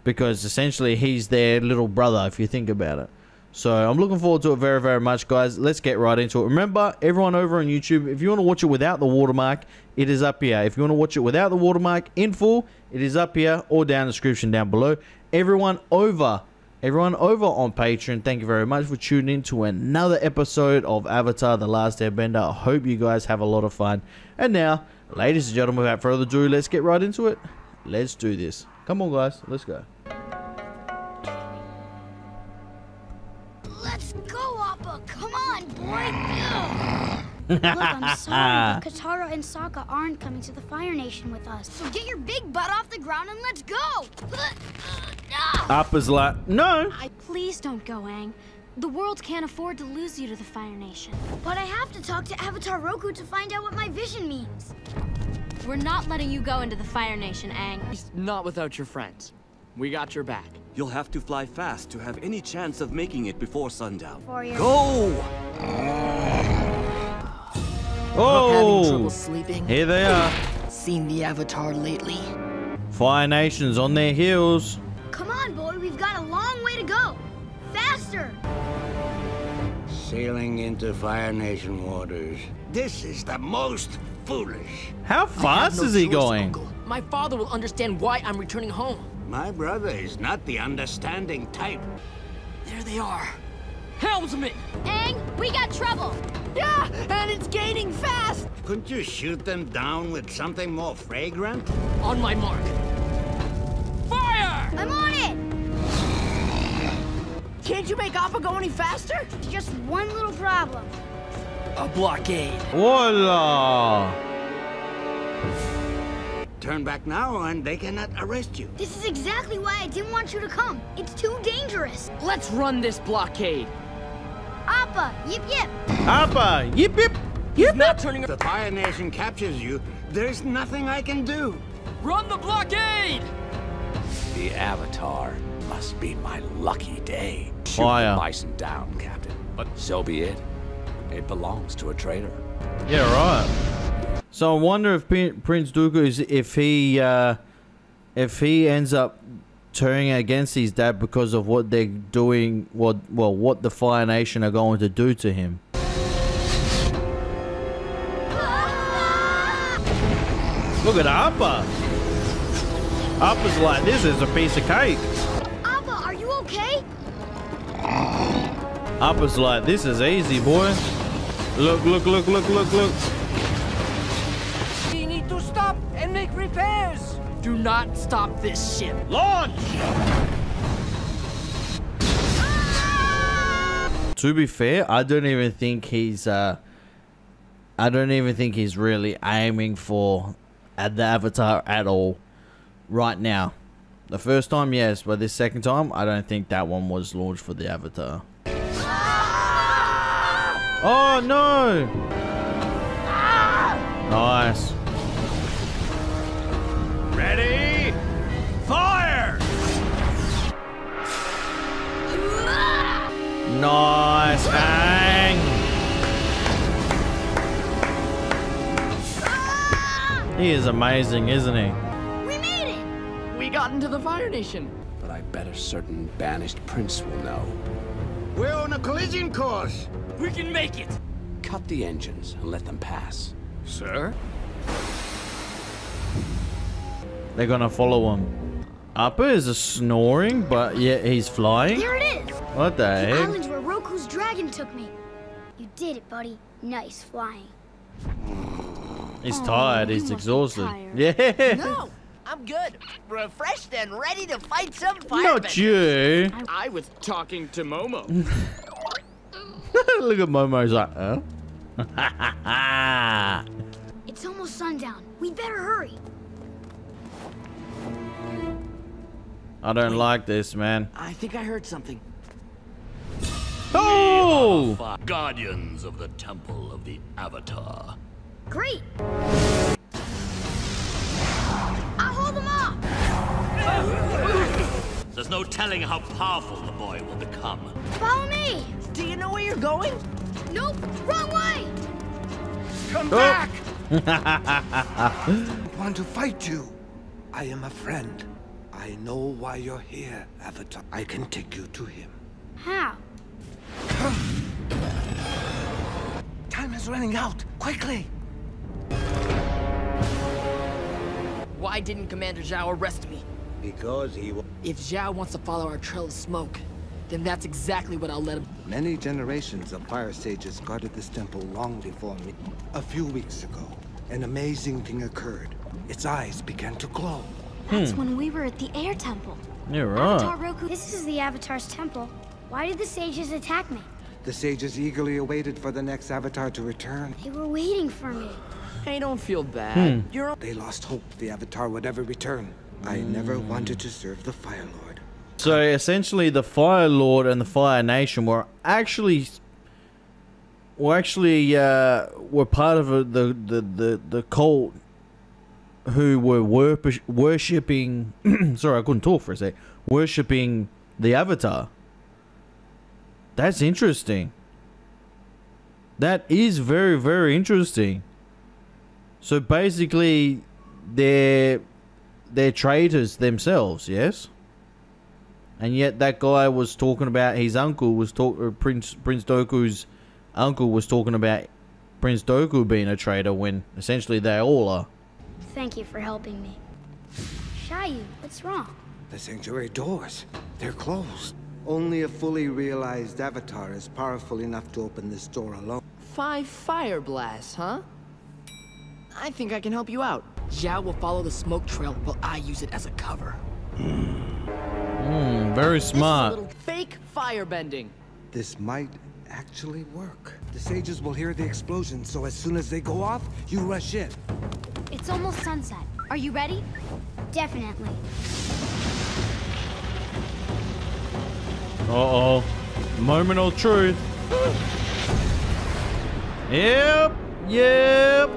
Because essentially he's their little brother, if you think about it. So I'm looking forward to it very, very much, guys. Let's get right into it. Remember, everyone over on YouTube, if you want to watch it without the watermark, it is up here. If you want to watch it without the watermark in full, it is up here or down in the description down below. Everyone over on Patreon, thank you very much for tuning in to another episode of Avatar: The Last Airbender. I hope you guys have a lot of fun. And now, ladies and gentlemen, without further ado, let's get right into it. Let's do this. Come on, guys. Let's go. Let's go, Appa. Come on, boy. Look, I'm sorry, but Katara and Sokka aren't coming to the Fire Nation with us. So get your big butt off the ground and let's go. Appa's like, no. Please don't go, Aang. The world can't afford to lose you to the Fire Nation. But I have to talk to Avatar Roku to find out what my vision means. We're not letting you go into the Fire Nation, Aang. Not without your friends. We got your back. You'll have to fly fast to have any chance of making it before sundown. Go! Oh! Having trouble sleeping? Here they are. Seen the Avatar lately? Fire Nation's on their heels. Come on, boy. We've got a long way to go. Faster! Sailing into Fire Nation waters. This is the most foolish. How fast is he going? Uncle. My father will understand why I'm returning home. My brother is not the understanding type. There they are. Helmsman! Aang, we got trouble. Yeah, and it's gaining fast. Couldn't you shoot them down with something more fragrant? On my mark. Fire! I'm on it! Can't you make Appa go any faster? Just one little problem. A blockade. Voila! Turn back now and they cannot arrest you. This is exactly why I didn't want you to come. It's too dangerous. Let's run this blockade. Appa, yip yip. Appa, yip yip. Yip not turning. If the Fire Nation captures you, there's nothing I can do. Run the blockade! The Avatar. Must be my lucky day. Shoot the bison down, Captain. But so be it. It belongs to a traitor. Yeah, right. So I wonder if Prince Zuko is if he ends up turning against his dad because of what they're doing. What the Fire Nation are going to do to him. Look at Appa. Appa's like, this is a piece of cake. Appa's like, this is easy, boy. Look, look, look, look, look, look. We need to stop and make repairs. Do not stop this ship. Launch! Ah! To be fair, I don't even think he's really aiming for the Avatar at all right now. The first time, yes, but this second time, I don't think that one was launched for the Avatar. Oh no! Nice. Ready? Fire! Nice, Aang! He is amazing, isn't he? We made it! We got into the Fire Nation. But I bet a certain banished prince will know. We're on a collision course. We can make it. Cut the engines and let them pass. Sir? They're gonna follow him. Appa is snoring, but yet he's flying. There it is. What the heck? The islands where Roku's dragon took me. You did it, buddy. Nice flying. He's tired. He's exhausted. Yeah. No, I'm good. Refreshed and ready to fight some firemen. Not you. I was talking to Momo. Look at Momo's like, huh? It's almost sundown. We better hurry. I don't like this, man. I think I heard something. Oh! We are the guardians of the Temple of the Avatar. Great. I'll hold them off. There's no telling how powerful the boy will become. Follow me! Do you know where you're going? Nope, wrong way! Come back! I want to fight you. I am a friend. I know why you're here, Avatar. I can take you to him. How? Time is running out. Quickly! Why didn't Commander Zhao arrest me? Because he was... If Zhao wants to follow our trail of smoke, then that's exactly what I'll let him... Many generations of fire sages guarded this temple long before me. A few weeks ago, an amazing thing occurred. Its eyes began to glow. That's when we were at the Air Temple. You're right. Avatar Roku, this is the Avatar's temple. Why did the sages attack me? The sages eagerly awaited for the next Avatar to return. They were waiting for me. Hey, don't feel bad. You're... They lost hope the Avatar would ever return. I never wanted to serve the Fire Lord. So essentially the Fire Lord and the Fire Nation were part of the cult who were worshipping sorry, I couldn't talk for a sec. Worshipping the Avatar. That's interesting. That is very, very interesting. So basically they're traitors themselves, yes? And yet that guy was talking about his uncle was Prince Doku's uncle was talking about Prince Doku being a traitor when essentially they all are. Thank you for helping me. Shayu, what's wrong? The sanctuary doors, they're closed. Only a fully realized Avatar is powerful enough to open this door alone. 5 fire blasts, huh? I think I can help you out. Zhao will follow the smoke trail while I use it as a cover. Very smart. This is a little fake firebending. This might actually work. The sages will hear the explosion, so as soon as they go off, you rush in. It's almost sunset. Are you ready? Definitely. Uh-oh. Moment of truth. Yep. Yep.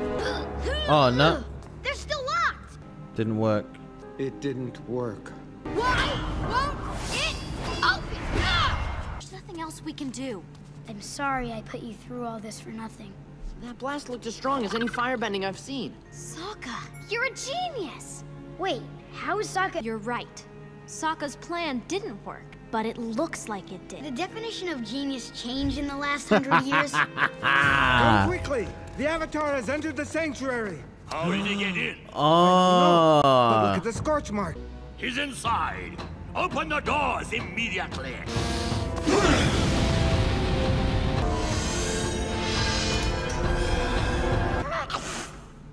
Oh, no. They're still locked. Didn't work. It didn't work. Why won't it open up? There's nothing else we can do. I'm sorry I put you through all this for nothing. That blast looked as strong as any firebending I've seen. Sokka, you're a genius. Wait, how is Sokka? You're right. Sokka's plan didn't work, but it looks like it did. The definition of genius changed in the last 100 years. Come quickly! The Avatar has entered the sanctuary. How did he get in? Oh. But look at the scorch mark. He's inside. Open the doors immediately.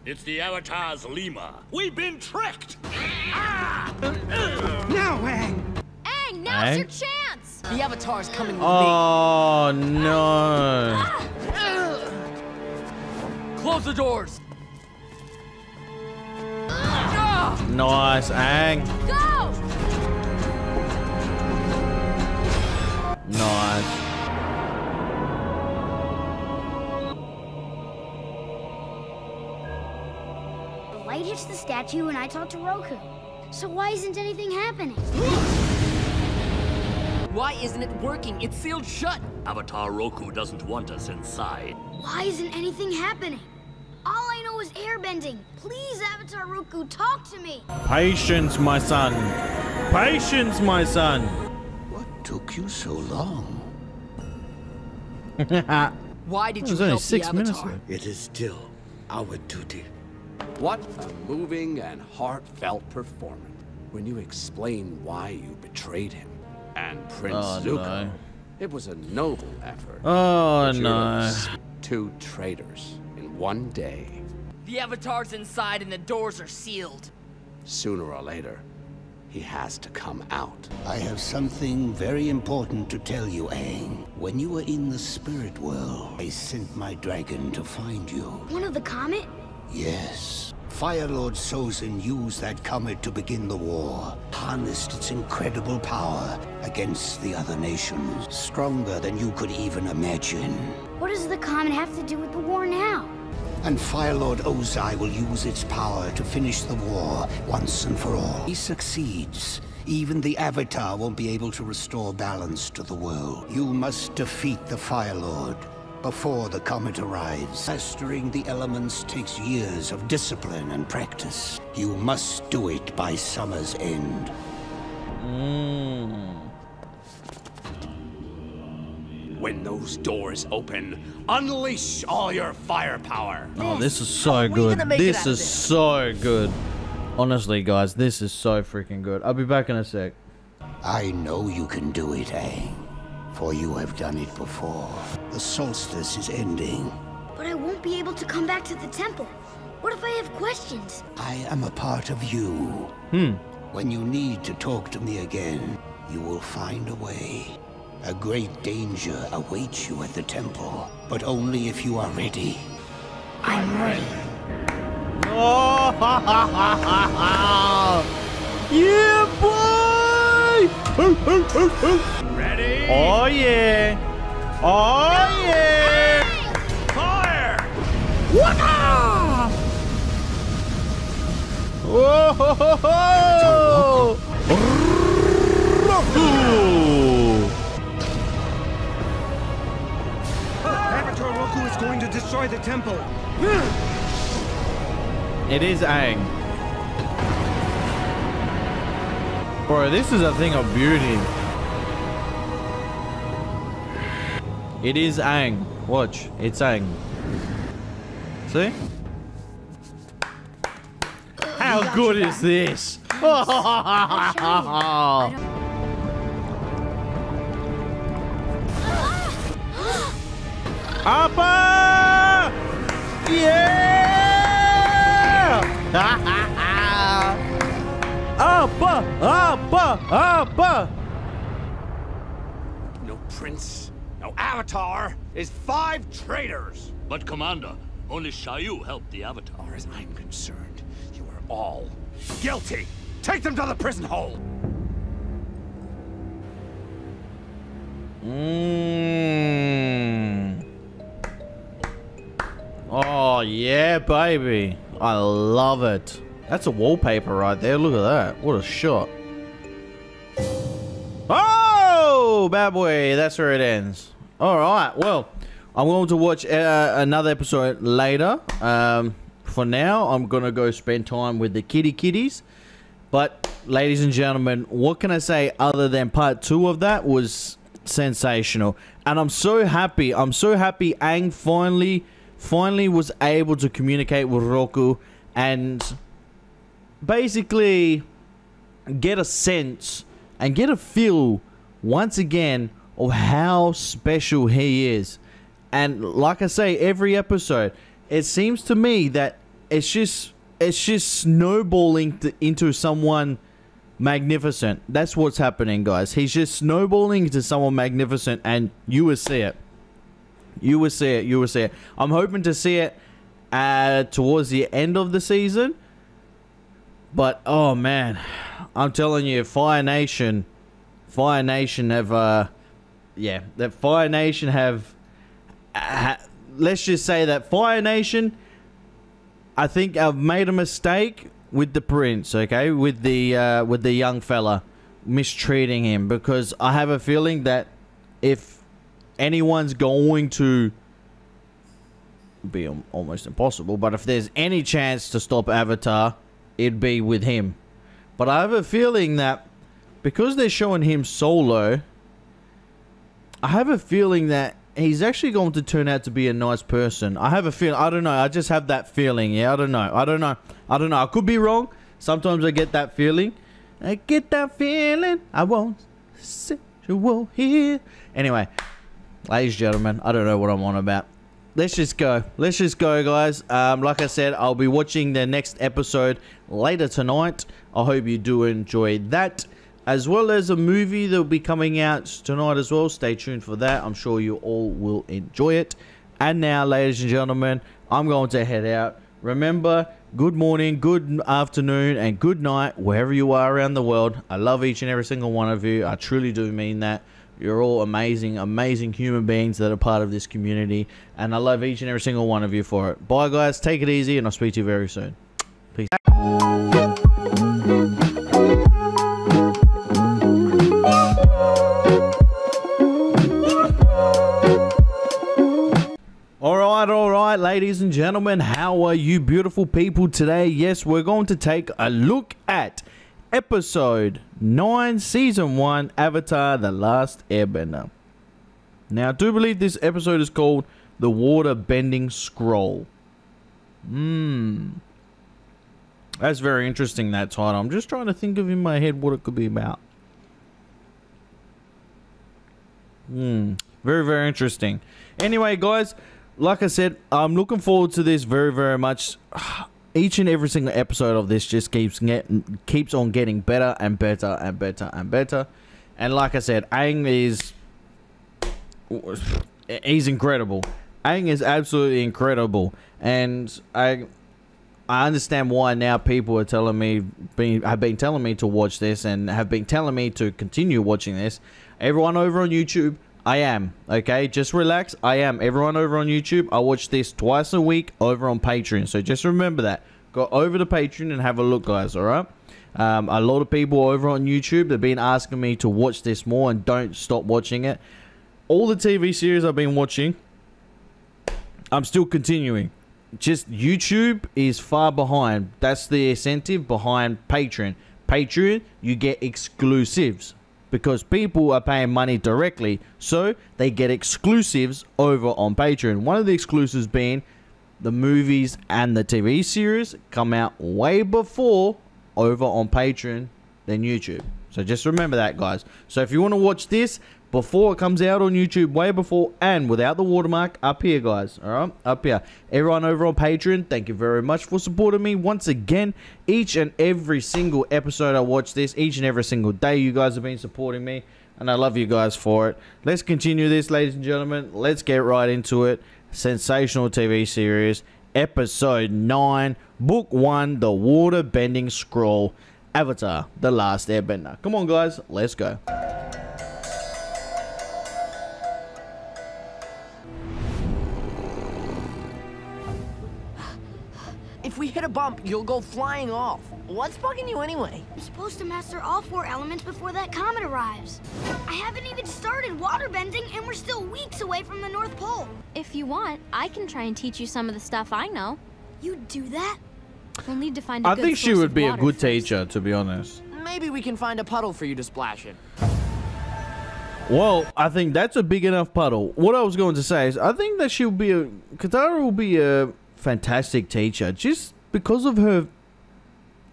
It's the Avatar's Lima. We've been tricked! Now, Aang! Aang, now's your chance! The Avatar's coming with me. Oh, no. Close the doors. Nice, Aang. Go! Nice. Light hits the statue and I talk to Roku. So why isn't anything happening? Why isn't it working? It's sealed shut. Avatar Roku doesn't want us inside. Why isn't anything happening? All I know is airbending. Please, Avatar Roku, talk to me. Patience, my son. Patience, my son. What took you so long? Why did you help the Avatar? It is still our duty. What a moving and heartfelt performance when you explain why you betrayed him and Prince Zuko. No. It was a noble effort. Oh no. 2 traitors in 1 day. The Avatar's inside and the doors are sealed. Sooner or later, he has to come out. I have something very important to tell you, Aang. When you were in the spirit world, I sent my dragon to find you. One of the comet? Yes. Fire Lord Sozin used that comet to begin the war, harnessed its incredible power against the other nations, stronger than you could even imagine. What does the comet have to do with the war now? And Fire Lord Ozai will use its power to finish the war once and for all. He succeeds. Even the Avatar won't be able to restore balance to the world. You must defeat the Fire Lord before the comet arrives. Mastering the elements takes years of discipline and practice. You must do it by summer's end. When those doors open, unleash all your firepower. Oh, this is so good. This is so good. Honestly, guys, this is so freaking good. I'll be back in a sec. I know you can do it, Aang, for you have done it before. The solstice is ending. But I won't be able to come back to the temple. What if I have questions? I am a part of you. When you need to talk to me again, you will find a way. A great danger awaits you at the temple, but only if you are ready. I'm ready. Oh, ha, ha, ha, ha, ha. Yeah, boy! Ready? Oh, yeah. Oh, yeah. Fire! Wah-ha! Whoa! Ho, ho, ho. Roku! Avatar Roku is going to destroy the temple. It is Aang. Bro, this is a thing of beauty. It is Aang. Watch, it's Aang. See? How good is this? Appa! Yeah! Appa! Appa! Appa! No prince, no Avatar, is 5 traitors. But Commander, only Shayu helped the Avatar. As I'm concerned, you are all guilty. Take them to the prison hole. Oh yeah, baby. I love it. That's a wallpaper right there. Look at that. What a shot. Oh, bad boy. That's where it ends. All right. Well, I'm going to watch another episode later. For now, I'm going to go spend time with the kitties. But, ladies and gentlemen, what can I say other than part 2 of that was sensational. And I'm so happy. I'm so happy Aang finally was able to communicate with Roku and basically get a sense and get a feel once again of how special he is. And like I say, every episode, it seems to me that it's just snowballing into someone magnificent. That's what's happening, guys. He's just snowballing into someone magnificent, and you will see it. You will see it. You will see it. I'm hoping to see it towards the end of the season. But, oh, man. I'm telling you, Fire Nation have... yeah, that Fire Nation have... let's just say that Fire Nation, I think I've made a mistake with the prince, okay? With the young fella. Mistreating him. Because I have a feeling that if... anyone's going to be almost impossible, but if there's any chance to stop Avatar, it'd be with him. But I have a feeling that because they're showing him solo, I have a feeling that he's actually going to turn out to be a nice person. I have a feeling. I don't know. I just have that feeling. Yeah, I don't know. I don't know. I don't know. I could be wrong. Sometimes I get that feeling. I get that feeling. I won't sit you here. Anyway. Ladies and gentlemen, I don't know what I'm on about. Let's just go. Let's just go, guys. Like I said, I'll be watching the next episode later tonight. I hope you do enjoy that. As well as a movie that will be coming out tonight as well. Stay tuned for that. I'm sure you all will enjoy it. And now, ladies and gentlemen, I'm going to head out. Remember, good morning, good afternoon, and good night wherever you are around the world. I love each and every single one of you. I truly do mean that. You're all amazing, amazing human beings that are part of this community. And I love each and every single one of you for it. Bye, guys. Take it easy, and I'll speak to you very soon. Peace. ladies and gentlemen, how are you beautiful people today? Yes, we're going to take a look at episode 9, season 1, Avatar: The Last Airbender. Now, I do believe this episode is called The Water Bending Scroll. That's very interesting, that title. I'm just trying to think of in my head what it could be about. Very, very interesting. Anyway, guys, like I said, I'm looking forward to this very, very much. Each and every single episode of this just keeps on getting better and better and better and better. And like I said, Aang is... he's incredible. Aang is absolutely incredible. And I understand why now people are telling me, have been telling me to watch this and have been telling me to continue watching this. Everyone over on YouTube, I am, okay? Just relax, I am. Everyone over on YouTube, I watch this twice a week over on Patreon. So just remember that. Go over to Patreon and have a look, guys, all right? A lot of people over on YouTube, they've been asking me to watch this more and don't stop watching it. All the TV series I've been watching, I'm still continuing. Just YouTube is far behind. That's the incentive behind Patreon. Patreon, you get exclusives because people are paying money directly, so they get exclusives over on Patreon. One of the exclusives being the movies and the TV series come out way before over on Patreon than YouTube. So just remember that, guys. So if you want to watch this before it comes out on YouTube, way before, and without the watermark, up here, guys, all right, up here. Everyone over on Patreon, thank you very much for supporting me once again. Each and every single episode I watch this, each and every single day, you guys have been supporting me, and I love you guys for it. Let's continue this, ladies and gentlemen. Let's get right into it. Sensational TV series, episode 9, book 1, The Water Bending Scroll, Avatar, The Last Airbender. Come on, guys, let's go. If we hit a bump, you'll go flying off. What's bugging you anyway? I'm supposed to master all 4 elements before that comet arrives. I haven't even started waterbending, and we're still weeks away from the North Pole. If you want, I can try and teach you some of the stuff I know. You do that? We'll need to find a good source of water. I think she would be a good teacher, to be honest. Maybe we can find a puddle for you to splash in. Well, I think that's a big enough puddle. What I was going to say is, I think that she'll be a... Katara will be a fantastic teacher just because of her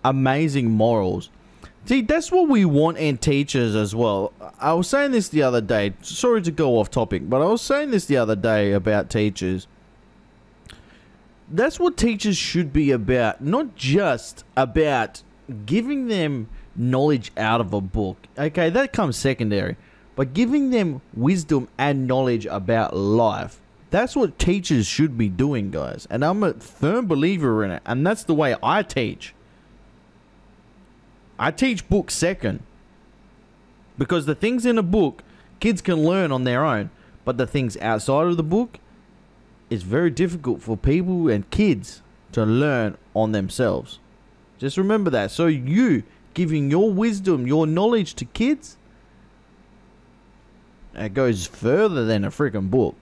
amazing morals. See, that's what we want in teachers as well. I was saying this the other day, sorry to go off topic, but I was saying this the other day about teachers. That's what teachers should be about, not just about giving them knowledge out of a book, okay, that comes secondary, but giving them wisdom and knowledge about life. That's what teachers should be doing, guys. And I'm a firm believer in it. And that's the way I teach. I teach books second. Because the things in a book, kids can learn on their own. But the things outside of the book, it's very difficult for people and kids to learn on themselves. Just remember that. So you giving your wisdom, your knowledge to kids, that goes further than a freaking book.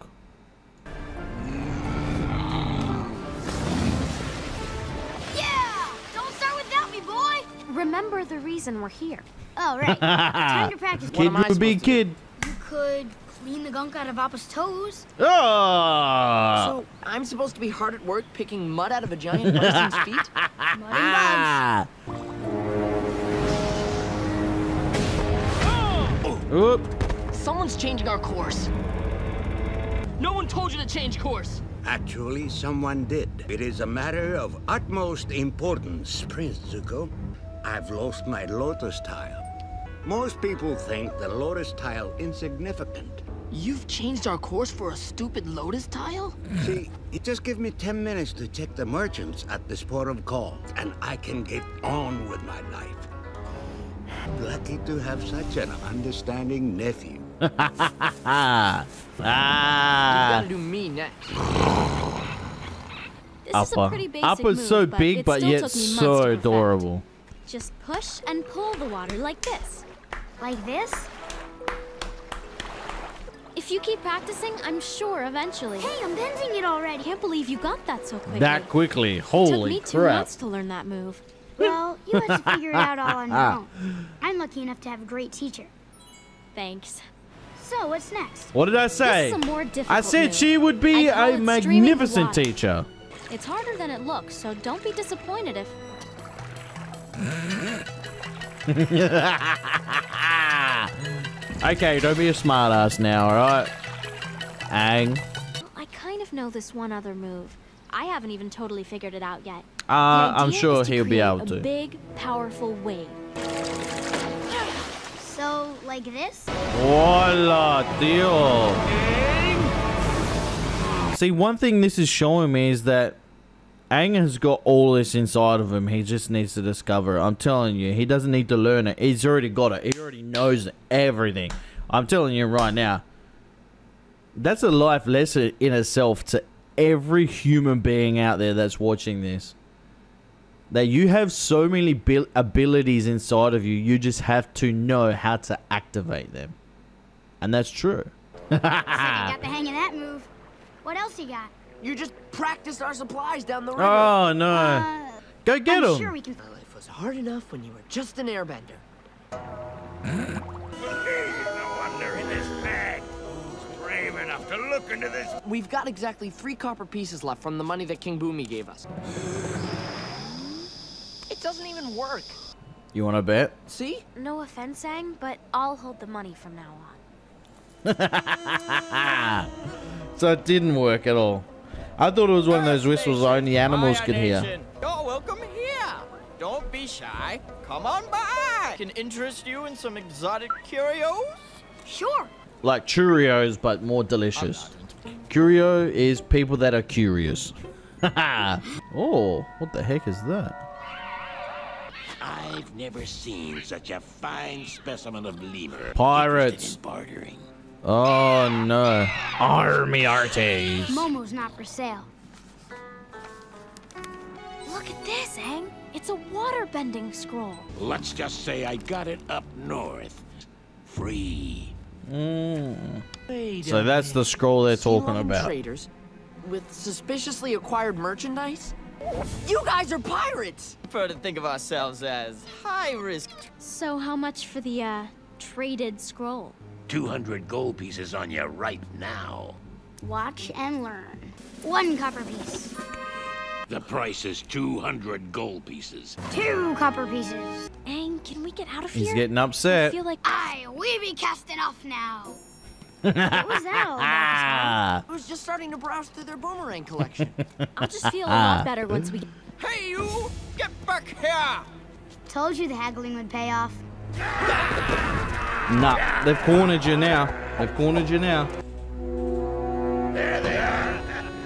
Remember the reason we're here. Oh, right. Time to practice. Kid would be kid. You could clean the gunk out of Appa's toes. Oh! So, I'm supposed to be hard at work picking mud out of a giant bison's feet? Mud and bugs. Oh! Someone's changing our course. No one told you to change course. Actually, someone did. It is a matter of utmost importance, Prince Zuko. I've lost my lotus tile. Most people think the lotus tile insignificant. You've changed our course for a stupid lotus tile? See, it just give me 10 minutes to check the merchants at this port of call, and I can get on with my life. Lucky to have such an understanding nephew. Ah. You gotta do me next. This Appa. Is a pretty basic Appa's move, so big, but yet so adorable. Just push and pull the water like this. Like this? If If you keep practicing, I'm sure eventually. Hey, I'm bending it already. I can't believe you got that so quickly. That quickly. Holy crap. It took me 2 months to learn that move. Well, you had to figure it out all on your own. I'm lucky enough to have a great teacher. Thanks. So, what's next? What did I say? This is a more difficult I said move. She would be a magnificent teacher. It's harder than it looks, so don't be disappointed if... Okay, don't be a smartass now, alright? Aang. I kind of know this one other move. I haven't even totally figured it out yet. I'm sure he'll be able to. A big, powerful wave. So, like this? Hola, tío. See, one thing this is showing me is that Aang has got all this inside of him. He just needs to discover it. I'm telling you, he doesn't need to learn it. He's already got it. He already knows everything. I'm telling you right now. That's a life lesson in itself to every human being out there that's watching this. That you have so many abilities inside of you. You just have to know how to activate them. And that's true. So I got the hang of that move. What else you got? You just practiced our supplies down the river. Oh, no. Go get him. Sure we can. Well, it was hard enough when you were just an airbender. Under in this bag. Who's brave enough to look into this? We've got exactly 3 copper pieces left from the money that King Boomy gave us. It doesn't even work. You want to bet? See? No offense, Aang, but I'll hold the money from now on. So it didn't work at all. I thought it was one of those whistles only animals could hear. You're welcome here. Don't be shy. Come on by. Can interest you in some exotic curios? Sure. Like Cheerios, but more delicious. Curio is people that are curious. Oh, what the heck is that? I've never seen such a fine specimen of lemur. Pirates. Bartering. Oh no. Army Artes. Momo's not for sale. Look at this, Aang. It's a water bending scroll. Let's just say I got it up north. Free. Mm. So that's the scroll they're talking about. Traders with suspiciously acquired merchandise? You guys are pirates! Prefer to think of ourselves as high risk. So how much for the traded scroll? 200 gold pieces on you right now. Watch and learn. 1 copper piece. The price is 200 gold pieces. 2 copper pieces. Aang, can we get out of here? He's getting upset. I feel like we be casting off now. What was that all about? I was just starting to browse through their boomerang collection. I'll just feel a lot better once we... Hey, you! Get back here! Told you the haggling would pay off. Nah, they've cornered you now. They've cornered you now. There they are.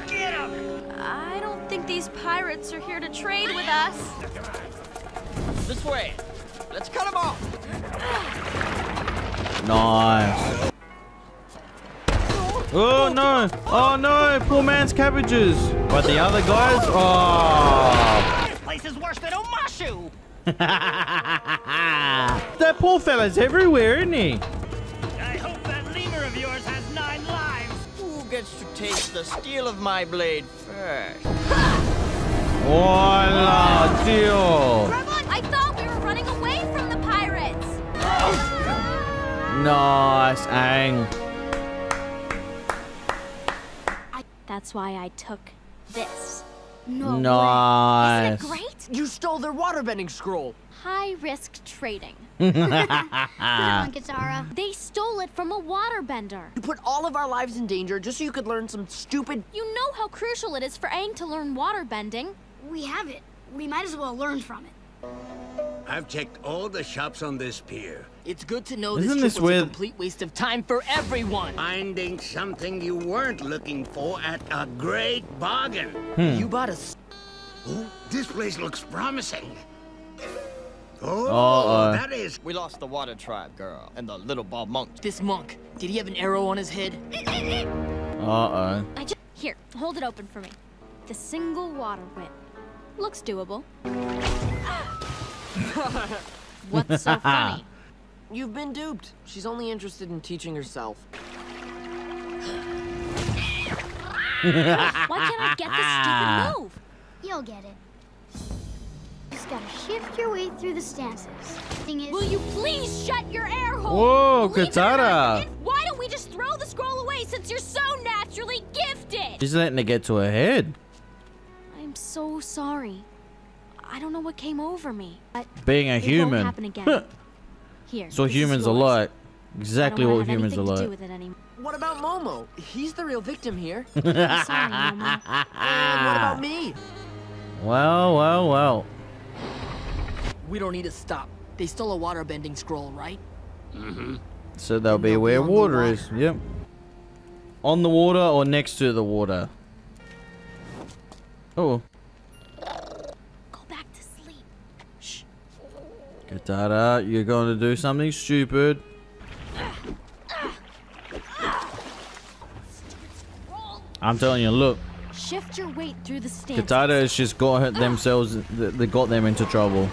Get 'em. I don't think these pirates are here to trade with us. This way. Let's cut them off. Nice. Oh no! Oh no! Poor man's cabbages. But the other guys. Oh. This place is worse than Omashu. That poor fella's everywhere, isn't he? I hope that lemur of yours has 9 lives. Who gets to taste the steel of my blade first? Hola, tío. Gremlin, I thought we were running away from the pirates. Nice, Aang. That's why I took this. No way. Isn't it great? You stole their waterbending scroll. High risk trading. Come on, Katara. They stole it from a waterbender. You put all of our lives in danger just so you could learn some stupid... You know how crucial it is for Aang to learn waterbending. We have it. We might as well learn from it. I've checked all the shops on this pier. It's good to know this was a complete waste of time for everyone. Finding something you weren't looking for at a great bargain. You bought a... Oh, this place looks promising. Oh, that is... We lost the Water Tribe girl and the little bald monk. This monk, did he have an arrow on his head? Here, hold it open for me. The single water whip. Looks doable. What's so funny? You've been duped. She's only interested in teaching herself. Why can't I get this stupid move? You'll get it. Just gotta shift your way through the stances. Will you please shut your air hole? Whoa, Katara! Why don't we just throw the scroll away since you're so naturally gifted? She's letting it get to her head. I'm so sorry. I don't know what came over me. But being a human. Won't happen again. Here, so humans are like exactly what humans are like. What about Momo? He's the real victim here. Sorry, Momo. And what about me? Well, well, well. We don't need to stop. They stole a water bending scroll, right? Mm-hmm. So they'll be where water is. Yep. On the water or next to the water. Oh. Go back to sleep. Shh. Katara, you're going to do something stupid. I'm telling you, look. Shift your weight through the stance. Katara has just got themselves, they got them into trouble.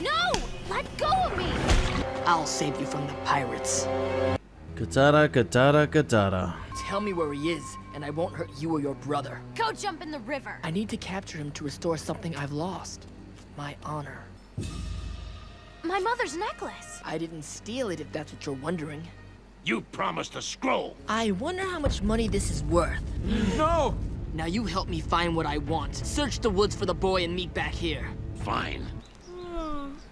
No! Let go of me! I'll save you from the pirates. Katara, Katara, Katara. Tell me where he is, and I won't hurt you or your brother. Go jump in the river. I need to capture him to restore something I've lost. My honor. My mother's necklace. I didn't steal it, if that's what you're wondering. You promised a scroll. I wonder how much money this is worth. No! Now you help me find what I want. Search the woods for the boy and meet back here. Fine.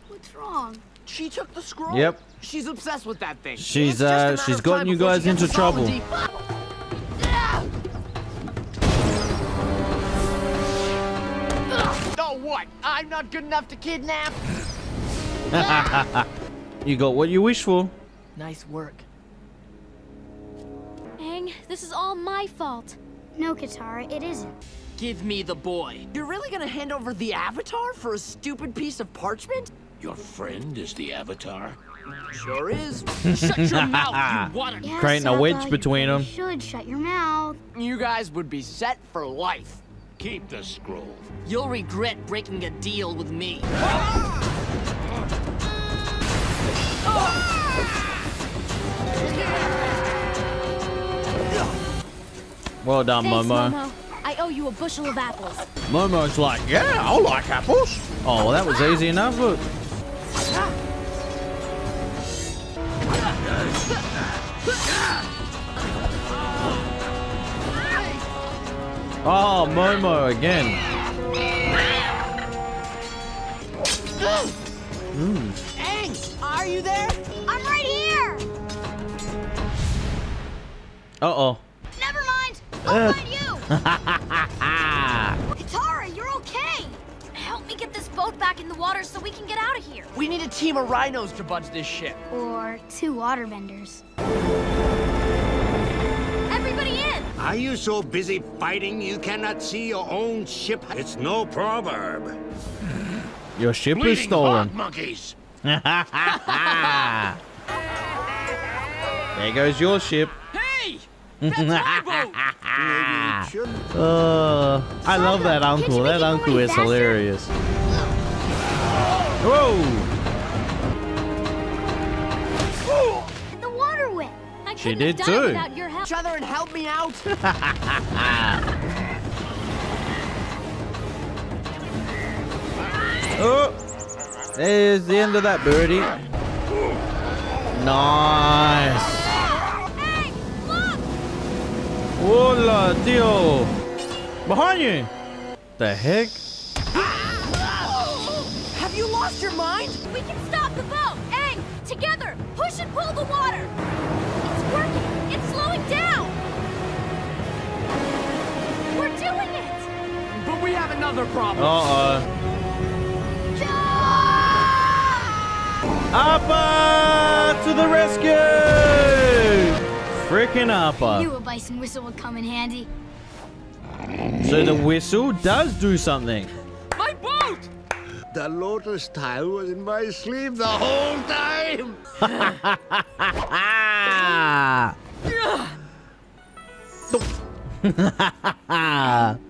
What's wrong? She took the scroll? Yep. She's obsessed with that thing. She's gotten you guys into trouble. Oh, what? I'm not good enough to kidnap? You got what you wish for. Nice work. Aang, this is all my fault. No, Katara, it isn't. Give me the boy. You're really gonna hand over the Avatar for a stupid piece of parchment? Your friend is the Avatar? Sure is. Shut your mouth, you water. Yeah, creating a wedge between them. You should shut your mouth. You guys would be set for life. Keep the scroll. You'll regret breaking a deal with me. Well done, thanks, Momo. I owe you a bushel of apples. Momo's like, yeah, I like apples. Oh, well, that was easy enough. Look. Oh, Momo again. Aang, are you there? I'm right here. Uh-oh. I'll find you! Katara, you're okay! Help me get this boat back in the water so we can get out of here. We need a team of rhinos to budge this ship. Or two waterbenders. Everybody in! Are you so busy fighting you cannot see your own ship? It's no proverb. Your ship bleeding is stolen. Monkeys. There goes your ship. Hey! That's my boat! I love that uncle. That uncle is hilarious. Whoa! The water whip. She did too. Each other and help me out. Oh, there's the end of that birdie. Nice. Hola, Dio! Behind you! The heck? Have you lost your mind? We can stop the boat! Aang, together! Push and pull the water! It's working! It's slowing down! We're doing it! But we have another problem. Appa to the rescue! Frickin' Appa. I knew a bison whistle would come in handy. So the whistle does do something. My boat! The lotus tile was in my sleeve the whole time!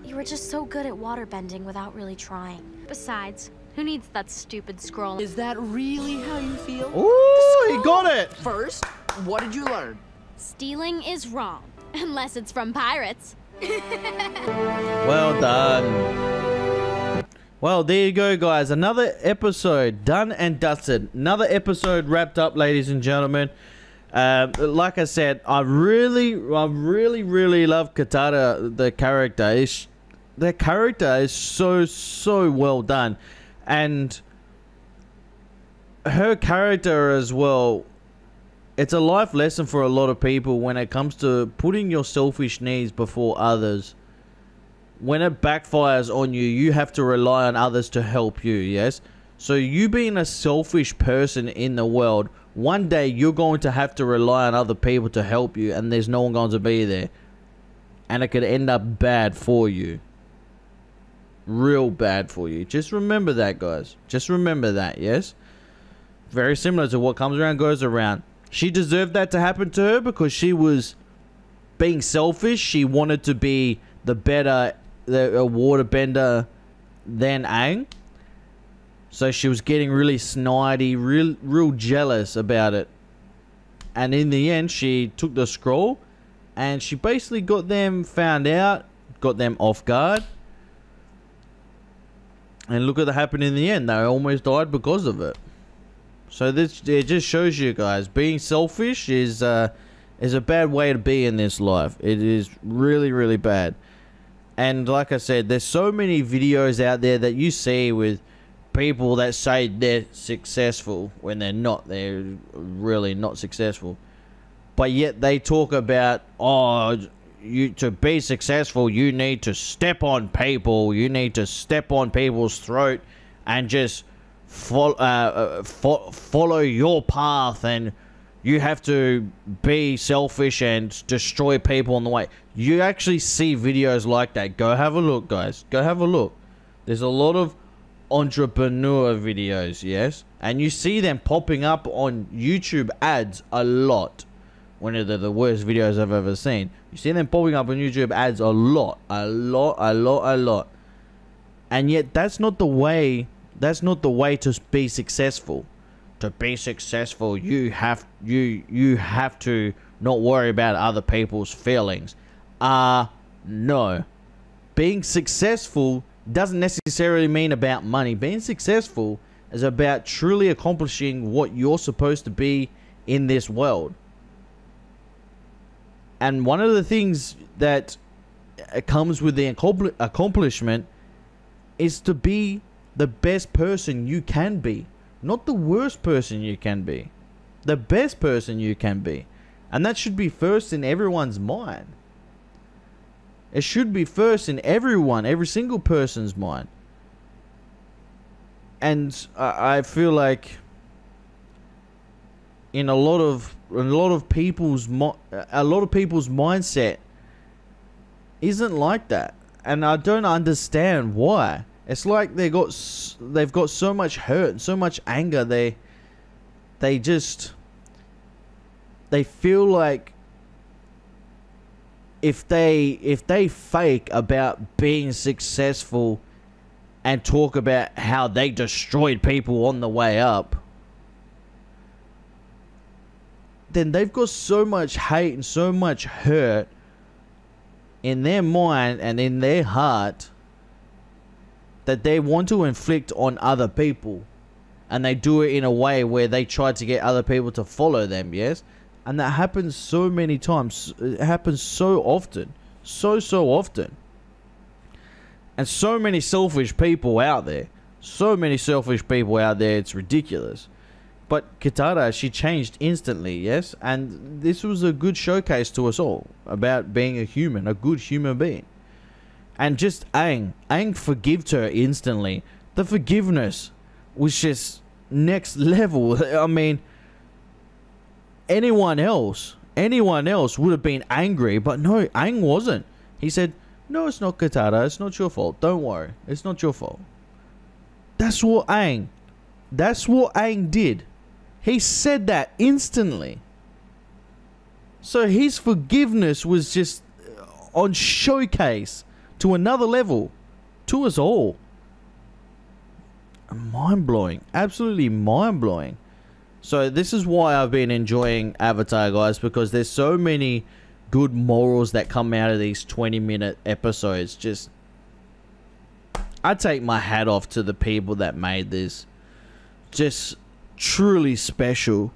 You were just so good at waterbending without really trying. Besides, who needs that stupid scroll? Is that really how you feel? Ooh, he got it! First, what did you learn? Stealing is wrong, unless it's from pirates. Well done. Well, there you go, guys. Another episode done and dusted. Another episode wrapped up, ladies and gentlemen. Like I said, I really love Katara, the character. The character is so well done, and her character as well. It's a life lesson for a lot of people when it comes to putting your selfish needs before others. When it backfires on you, you have to rely on others to help you, yes? So you being a selfish person in the world, one day you're going to have to rely on other people to help you, and there's no one going to be there. And it could end up bad for you. Real bad for you. Just remember that, guys. Just remember that, yes? Very similar to what comes around goes around. She deserved that to happen to her because she was being selfish. She wanted to be the better waterbender than Aang. So she was getting really snidey, real jealous about it. And in the end, she took the scroll and she basically got them found out, got them off guard. And look at what happened in the end. They almost died because of it. So this, it just shows you guys, being selfish is a bad way to be in this life. It is really bad. And like I said, there's so many videos out there that you see with people that say they're successful when they're not. They're really not successful. But yet they talk about, oh, to be successful, you need to step on people. You need to step on people's throat and just follow your path, and you have to be selfish and destroy people on the way. You actually see videos like that. Go have a look, guys. Go have a look. There's a lot of entrepreneur videos, yes? And you see them popping up on YouTube ads a lot. One of the worst videos I've ever seen. You see them popping up on YouTube ads a lot. And yet that's not the way. That's not the way to be successful. To be successful, you have to not worry about other people's feelings. No. Being successful doesn't necessarily mean about money. Being successful is about truly accomplishing what you're supposed to be in this world. And one of the things that comes with the accomplishment is to be the best person you can be, not the worst person you can be. The best person you can be, and that should be first in everyone's mind. It should be first in every single person's mind. And I feel like in a lot of people's mindset isn't like that, and I don't understand why. It's like they've got so much hurt and so much anger. They feel like if they fake about being successful and talk about how they destroyed people on the way up, then they've got so much hate and so much hurt in their mind and in their heart that they want to inflict on other people, and they do it in a way where they try to get other people to follow them, yes? And that happens so many times. It happens so often, so often. And so many selfish people out there, it's ridiculous. But Katara, she changed instantly, yes? And this was a good showcase to us all about being a human, a good human being. And just Aang forgave her instantly. The forgiveness was just next level. I mean, anyone else would have been angry, but no, Aang wasn't. He said, no, it's not Katara, it's not your fault, don't worry, it's not your fault. That's what Aang did. He said that instantly. So his forgiveness was just on showcase to another level, to us all. Mind-blowing, absolutely mind-blowing. So this is why I've been enjoying Avatar, guys, because there's so many good morals that come out of these 20-minute episodes. Just, I take my hat off to the people that made this. Just truly special.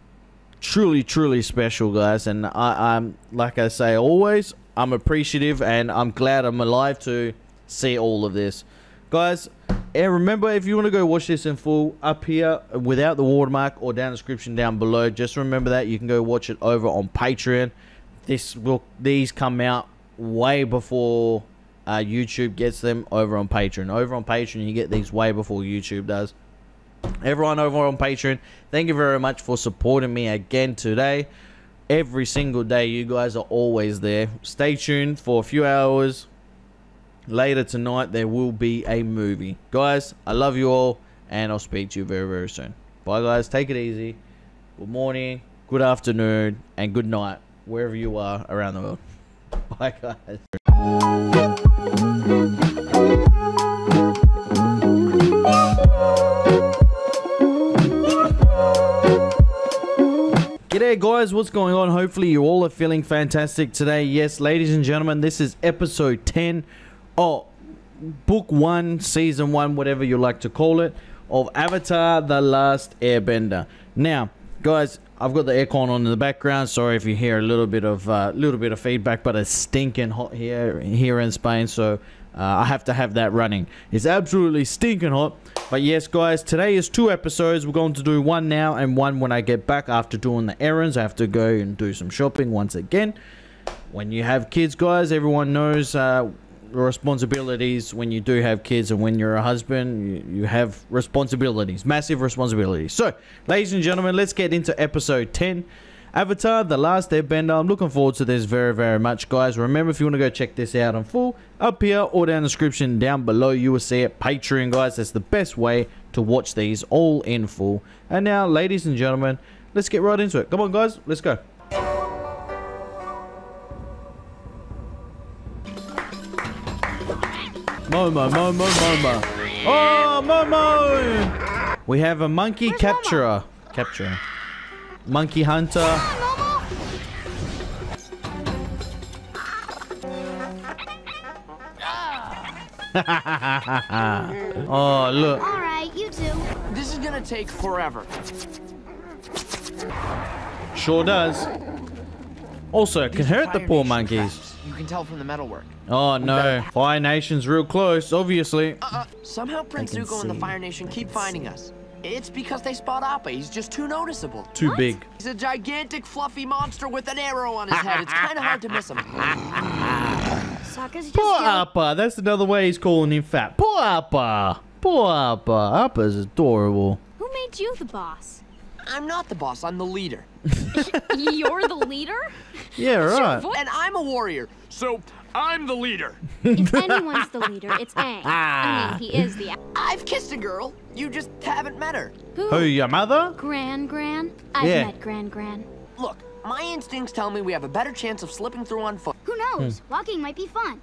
Truly, truly special, guys. And I'm, like I say always, I'm appreciative and I'm glad I'm alive to see all of this. Guys, and remember, if you want to go watch this in full, up here without the watermark or down in the description down below, just remember that you can go watch it over on Patreon. These come out way before YouTube gets them over on Patreon. Over on Patreon, you get these way before YouTube does. Everyone over on Patreon, thank you very much for supporting me again today. Every single day, you guys are always there. Stay tuned for a few hours. Later tonight, there will be a movie. Guys, I love you all, and I'll speak to you very, very soon. Bye, guys. Take it easy. Good morning, good afternoon, and good night, wherever you are around the world. Bye, guys. G'day, guys. What's going on? Hopefully, you all are feeling fantastic today. Yes, ladies and gentlemen, this is episode 10. Oh, book one, season one, whatever you like to call it, of Avatar: The Last Airbender. Now, guys, I've got the aircon on in the background. Sorry if you hear a little bit of feedback, but it's stinking hot here in Spain, so I have to have that running. It's absolutely stinking hot. But yes, guys, today is two episodes. We're going to do one now and one when I get back after doing the errands. I have to go and do some shopping once again. When you have kids, guys, everyone knows. Responsibilities when you do have kids, and when you're a husband, you have responsibilities, massive responsibilities. So, ladies and gentlemen, let's get into episode 10, Avatar: The Last Airbender. I'm looking forward to this very, very much, guys. Remember, if you want to go check this out in full, up here or down in the description down below, you will see it. Patreon, guys, that's the best way to watch these all in full. And now, ladies and gentlemen, let's get right into it. Come on, guys, let's go. Momo. Oh, Momo! We have a monkey capturer. Momo? Capturer. Monkey hunter. Oh, look. All right, you two. This is gonna take forever. Sure does. Also, it can hurt the poor monkeys. You can tell from the metalwork. Oh no. Fire Nation's real close, obviously. Somehow Prince Zuko and the Fire Nation keep finding us. It's because they spot Appa. He's just too noticeable. Too big. He's a gigantic fluffy monster with an arrow on his head. It's kind of hard to miss him. Poor Appa. That's another way he's calling him fat. Poor Appa. Poor Appa. Appa's adorable. Who made you the boss? I'm not the boss. I'm the leader. You're the leader? Yeah, right. And I'm a warrior, so I'm the leader. If anyone's the leader, it's Aang. I mean, he is the... I've kissed a girl. You just haven't met her. Who, your mother? Gran. I've met Gran. Look, my instincts tell me we have a better chance of slipping through on foot. Who knows? Walking might be fun.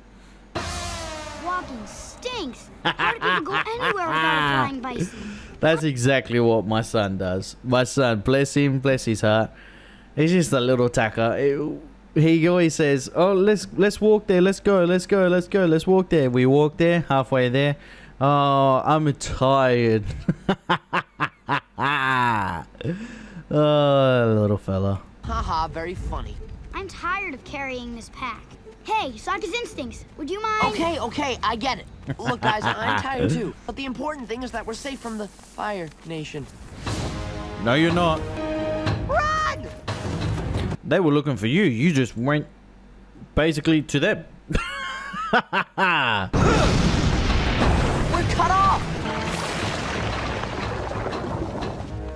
Walking stinks. How do people go anywhere without a flying bison? That's exactly what my son does. My son, bless him, bless his heart. He's just a little tacker. He always says, "Oh, let's walk there. Let's go. Let's walk there." We walk there, halfway there. Oh, I'm tired. Oh, little fella. Haha, very funny. I'm tired of carrying this pack. Hey, Sokka's instincts. Would you mind? Okay, I get it. Look, guys, I'm tired too. But the important thing is that we're safe from the Fire Nation. No, you're not. Run! They were looking for you. You just went basically to them. We're cut off.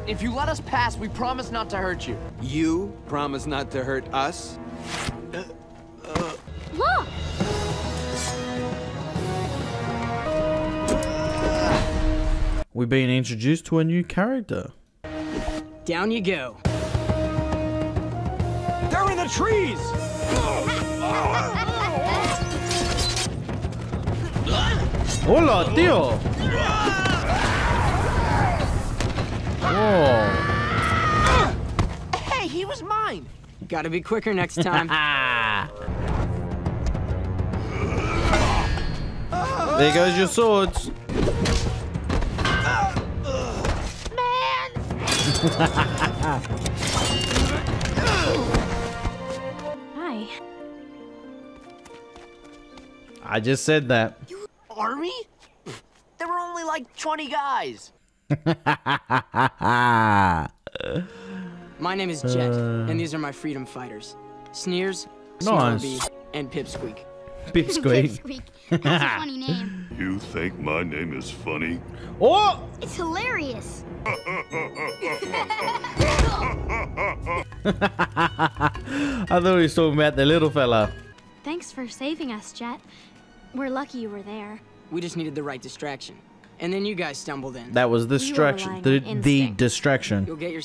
If you let us pass, we promise not to hurt you. You promise not to hurt us? Look! We've been introduced to a new character. Down you go. They're in the trees! Hola, tío! Whoa. Gotta be quicker next time. There goes your swords. Hi. I just said that. You army? There were only like 20 guys. My name is Jet, and these are my freedom fighters. Sneers, Snorby, and Pipsqueak. Pipsqueak. That's a funny name. You think my name is funny? Oh! It's hilarious. I thought he was talking about the little fella. Thanks for saving us, Jet. We're lucky you were there. We just needed the right distraction. And then you guys stumbled in. That was the distraction. The distraction. You'll get your...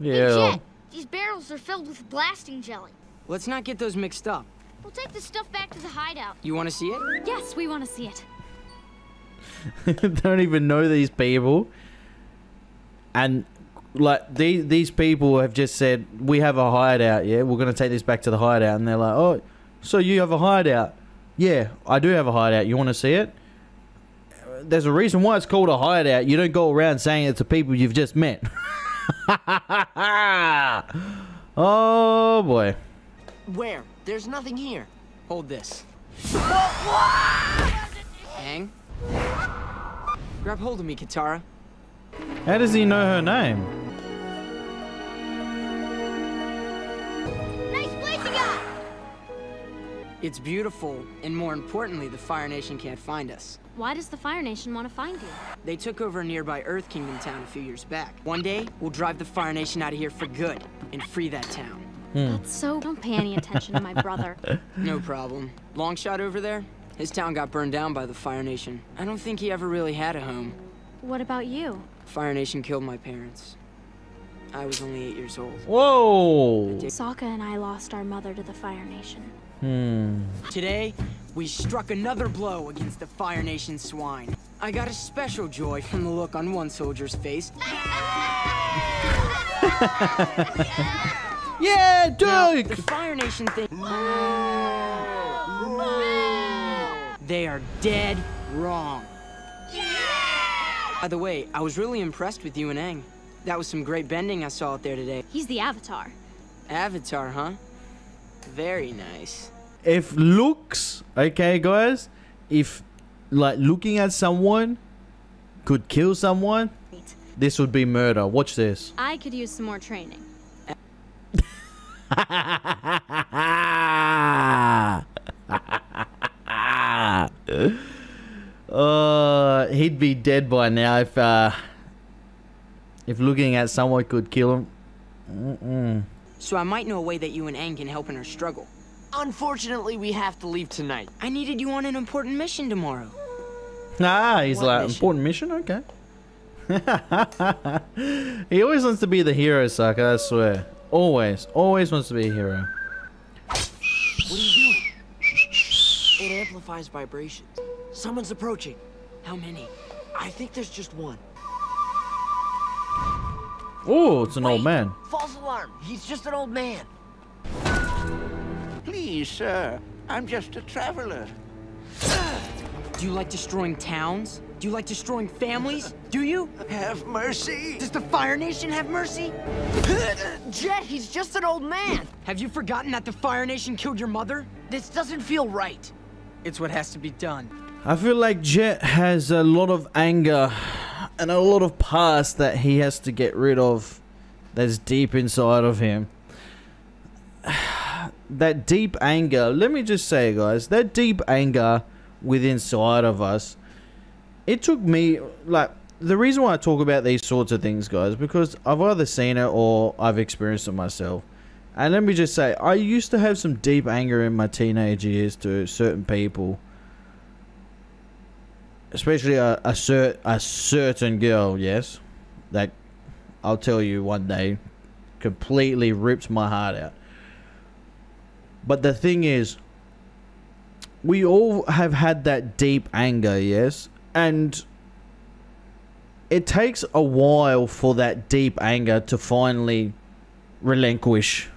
Yeah. Hey, Jet, these barrels are filled with blasting jelly. Let's not get those mixed up. We'll take this stuff back to the hideout. You want to see it? Yes, we want to see it. Don't even know these people. And, like, these people have just said, we have a hideout, yeah? We're going to take this back to the hideout. And they're like, oh, so you have a hideout? Yeah, I do have a hideout. You want to see it? There's a reason why it's called a hideout. You don't go around saying it to people you've just met. Oh, boy. Where? There's nothing here. Hold this. Aang? Grab hold of me, Katara. How does he know her name? Nice place you got! It's beautiful, and more importantly, the Fire Nation can't find us. Why does the Fire Nation want to find you? They took over a nearby Earth Kingdom town a few years back. One day, we'll drive the Fire Nation out of here for good, and free that town. That's so... Don't pay any attention to my brother. No problem. Long shot over there? His town got burned down by the Fire Nation. I don't think he ever really had a home. What about you? Fire Nation killed my parents. I was only 8 years old. Whoa! Sokka and I lost our mother to the Fire Nation. Today, we struck another blow against the Fire Nation swine. I got a special joy from the look on one soldier's face. Yeah, Duke! The Fire Nation thing... They are dead wrong. By the way, I was really impressed with you and Aang. That was some great bending I saw out there today. He's the Avatar. Avatar, huh? Very nice. If looks, okay guys, if like looking at someone could kill someone, this would be murder. Watch this. I could use some more training. He'd be dead by now if looking at someone could kill him. So I might know a way that you and Aang can help in our struggle. Unfortunately, we have to leave tonight. I needed you on an important mission tomorrow. Ah, he's like, important mission? Okay. He always wants to be the hero, Sokka, I swear. Always. Always wants to be a hero. What are you doing? It amplifies vibrations. Someone's approaching. How many? I think there's just one. Oh, it's an old man. False alarm. He's just an old man. Please, sir. I'm just a traveler. Do you like destroying towns? Do you like destroying families? Do you? Have mercy. Does the Fire Nation have mercy? Jet, he's just an old man. Have you forgotten that the Fire Nation killed your mother? This doesn't feel right. It's what has to be done. I feel like Jet has a lot of anger and a lot of past that he has to get rid of that's deep inside of him. That deep anger, let me just say guys, that deep anger within inside of us, it took me, like, the reason why I talk about these sorts of things guys, because I've either seen it or I've experienced it myself. And let me just say, I used to have some deep anger in my teenage years to certain people. Especially a certain girl, yes, that I'll tell you one day completely ripped my heart out. But the thing is, we all have had that deep anger, yes, and it takes a while for that deep anger to finally relinquish,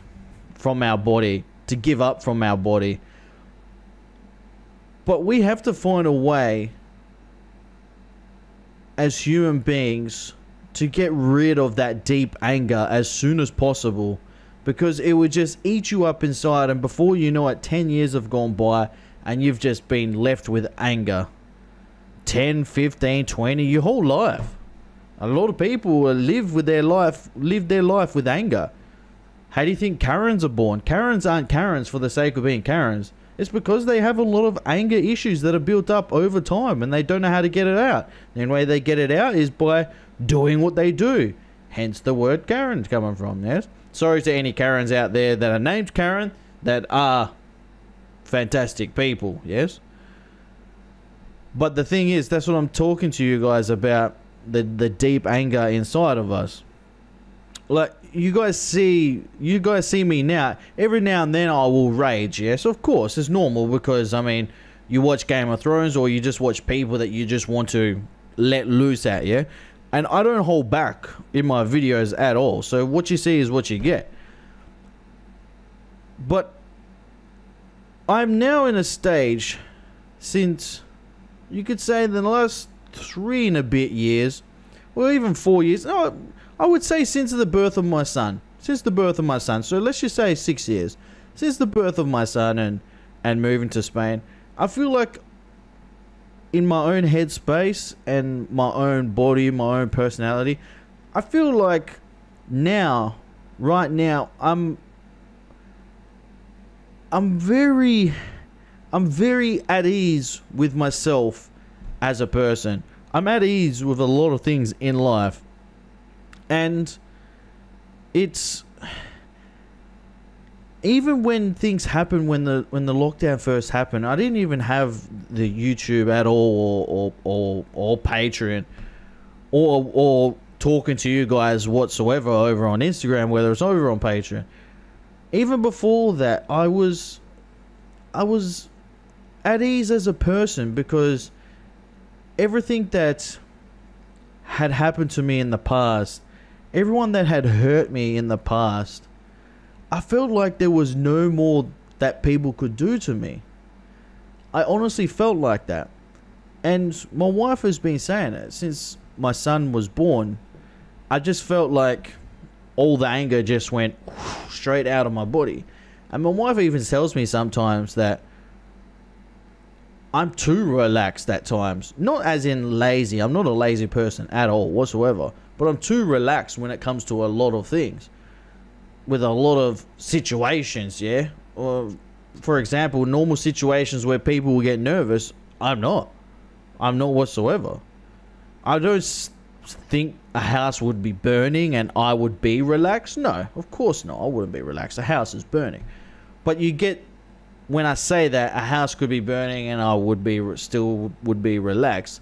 from our body, to give up from our body. But we have to find a way as human beings to get rid of that deep anger as soon as possible, because it would just eat you up inside, and before you know it, 10 years have gone by and you've just been left with anger. 10, 15, 20, your whole life. A lot of people live their life with anger. How do you think Karens are born? Karens aren't Karens for the sake of being Karens. It's because they have a lot of anger issues that are built up over time and they don't know how to get it out. The only way they get it out is by doing what they do. Hence the word Karen's coming from, yes? Sorry to any Karens out there that are named Karen that are fantastic people, yes? But the thing is, that's what I'm talking to you guys about, the deep anger inside of us. Like, you guys see me now, every now and then I will rage, yes, of course, it's normal, because I mean, you watch Game of Thrones or you just watch people that you just want to let loose at, yeah, and I don't hold back in my videos at all, so what you see is what you get. But I'm now in a stage, since you could say the last 3 and a bit years, or even 4 years, no, I would say since the birth of my son. Since the birth of my son. So let's just say 6 years. Since the birth of my son and moving to Spain, I feel like in my own headspace and my own body, my own personality, I feel like now, right now, I'm very at ease with myself as a person. I'm at ease with a lot of things in life. And it's even when things happen, when the lockdown first happened, I didn't even have the YouTube at all, or Patreon, or talking to you guys whatsoever over on Instagram, whether it's over on Patreon. Even before that, I was at ease as a person, because everything that had happened to me in the past, everyone that had hurt me in the past, I felt like there was no more that people could do to me. I honestly felt like that. And my wife has been saying it since my son was born. I just felt like all the anger just went straight out of my body. And my wife even tells me sometimes that I'm too relaxed at times. Not as in lazy. I'm not a lazy person at all whatsoever. But I'm too relaxed when it comes to a lot of things, with a lot of situations, yeah? Or, for example, normal situations where people will get nervous, I'm not. I'm not whatsoever. I don't think a house would be burning and I would be relaxed. No, of course not. I wouldn't be relaxed. A house is burning. But you get... when I say that, a house could be burning and I would be still relaxed,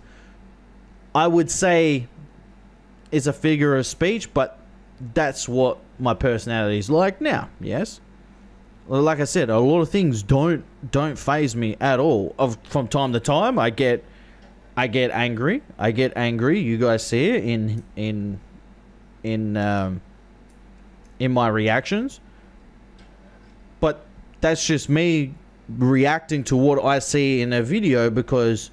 I would say it's a figure of speech, but that's what my personality is like now. Yes, like I said, a lot of things don't faze me at all. From time to time, I get angry. You guys see it in my reactions, but that's just me reacting to what I see in a video, because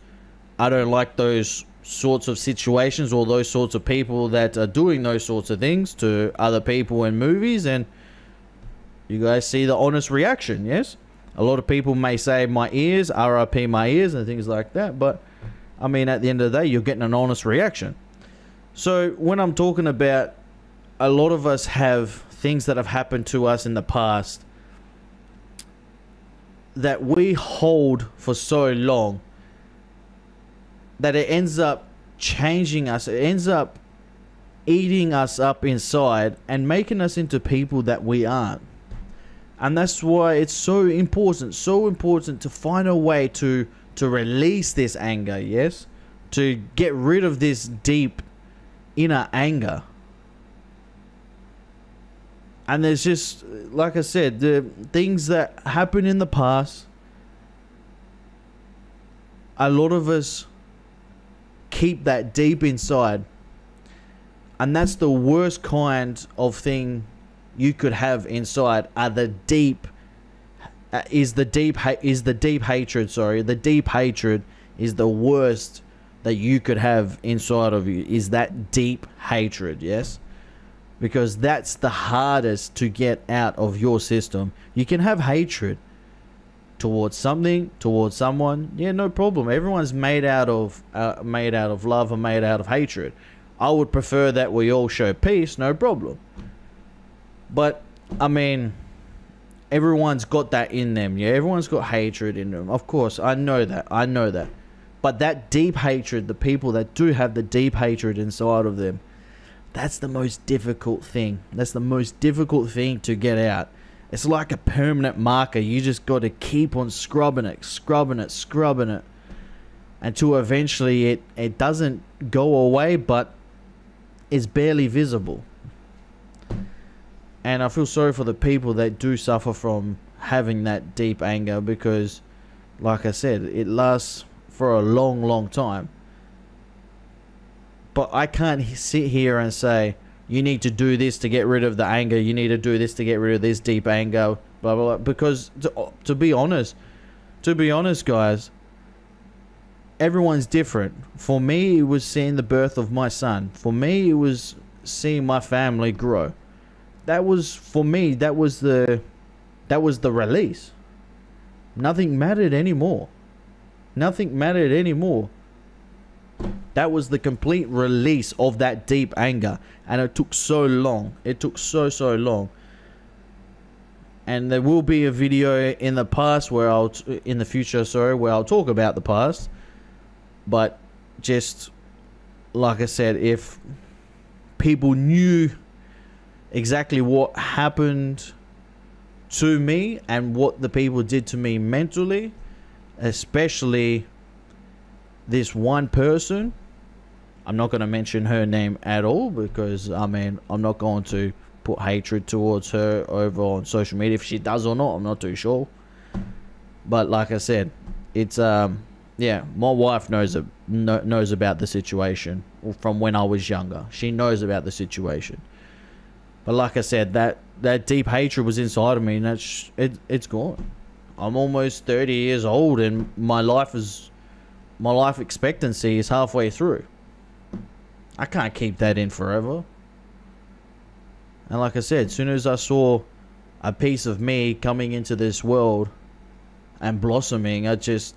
I don't like those sorts of situations or those sorts of people that are doing those sorts of things to other people in movies, and you guys see the honest reaction, yes? A lot of people may say my ears, R.I.P. my ears and things like that, but I mean, at the end of the day, you're getting an honest reaction. So when I'm talking about, a lot of us have things that have happened to us in the past that we hold for so long that it ends up changing us. It ends up eating us up inside and making us into people that we aren't. And that's why it's so important to find a way to release this anger, yes? To get rid of this deep inner anger. And there's just, like I said, the things that happened in the past, a lot of us keep that deep inside. And that's the worst kind of thing you could have inside are the deep hatred. Sorry, the deep hatred is the worst that you could have inside of you, is that deep hatred. Yes, because that's the hardest to get out of your system. You can have hatred towards something, towards someone, yeah, no problem. Everyone's made out of love or made out of hatred. I would prefer that we all show peace, no problem. But I mean, everyone's got that in them. Yeah, everyone's got hatred in them. Of course, I know that. I know that. But that deep hatred, the people that do have the deep hatred inside of them, that's the most difficult thing. That's the most difficult thing to get out. It's like a permanent marker. You just got to keep on scrubbing it, scrubbing it, scrubbing it, until eventually it doesn't go away, but it's barely visible. And I feel sorry for the people that do suffer from having that deep anger, because, like I said, it lasts for a long, long time. But I can't sit here and say, you need to do this to get rid of the anger, you need to do this to get rid of this deep anger, blah, blah, blah. Because, to be honest, guys, everyone's different. For me, it was seeing the birth of my son. For me, it was seeing my family grow. That was, for me, that was the release. Nothing mattered anymore. Nothing mattered anymore. That was the complete release of that deep anger. And it took so long. It took so, so long. And there will be a video in the past where I'll, in the future, sorry, where I'll talk about the past. But just, like I said, if people knew exactly what happened to me and what the people did to me mentally, especially this one person, I'm not going to mention her name at all, because I mean, I'm not going to put hatred towards her over on social media. If she does or not, I'm not too sure. But like I said, it's yeah, my wife knows about the situation from when I was younger. She knows about the situation. But like I said, that deep hatred was inside of me, and it's gone. I'm almost 30 years old, and my life expectancy is halfway through. I can't keep that in forever. And like I said, as soon as I saw a piece of me coming into this world and blossoming, it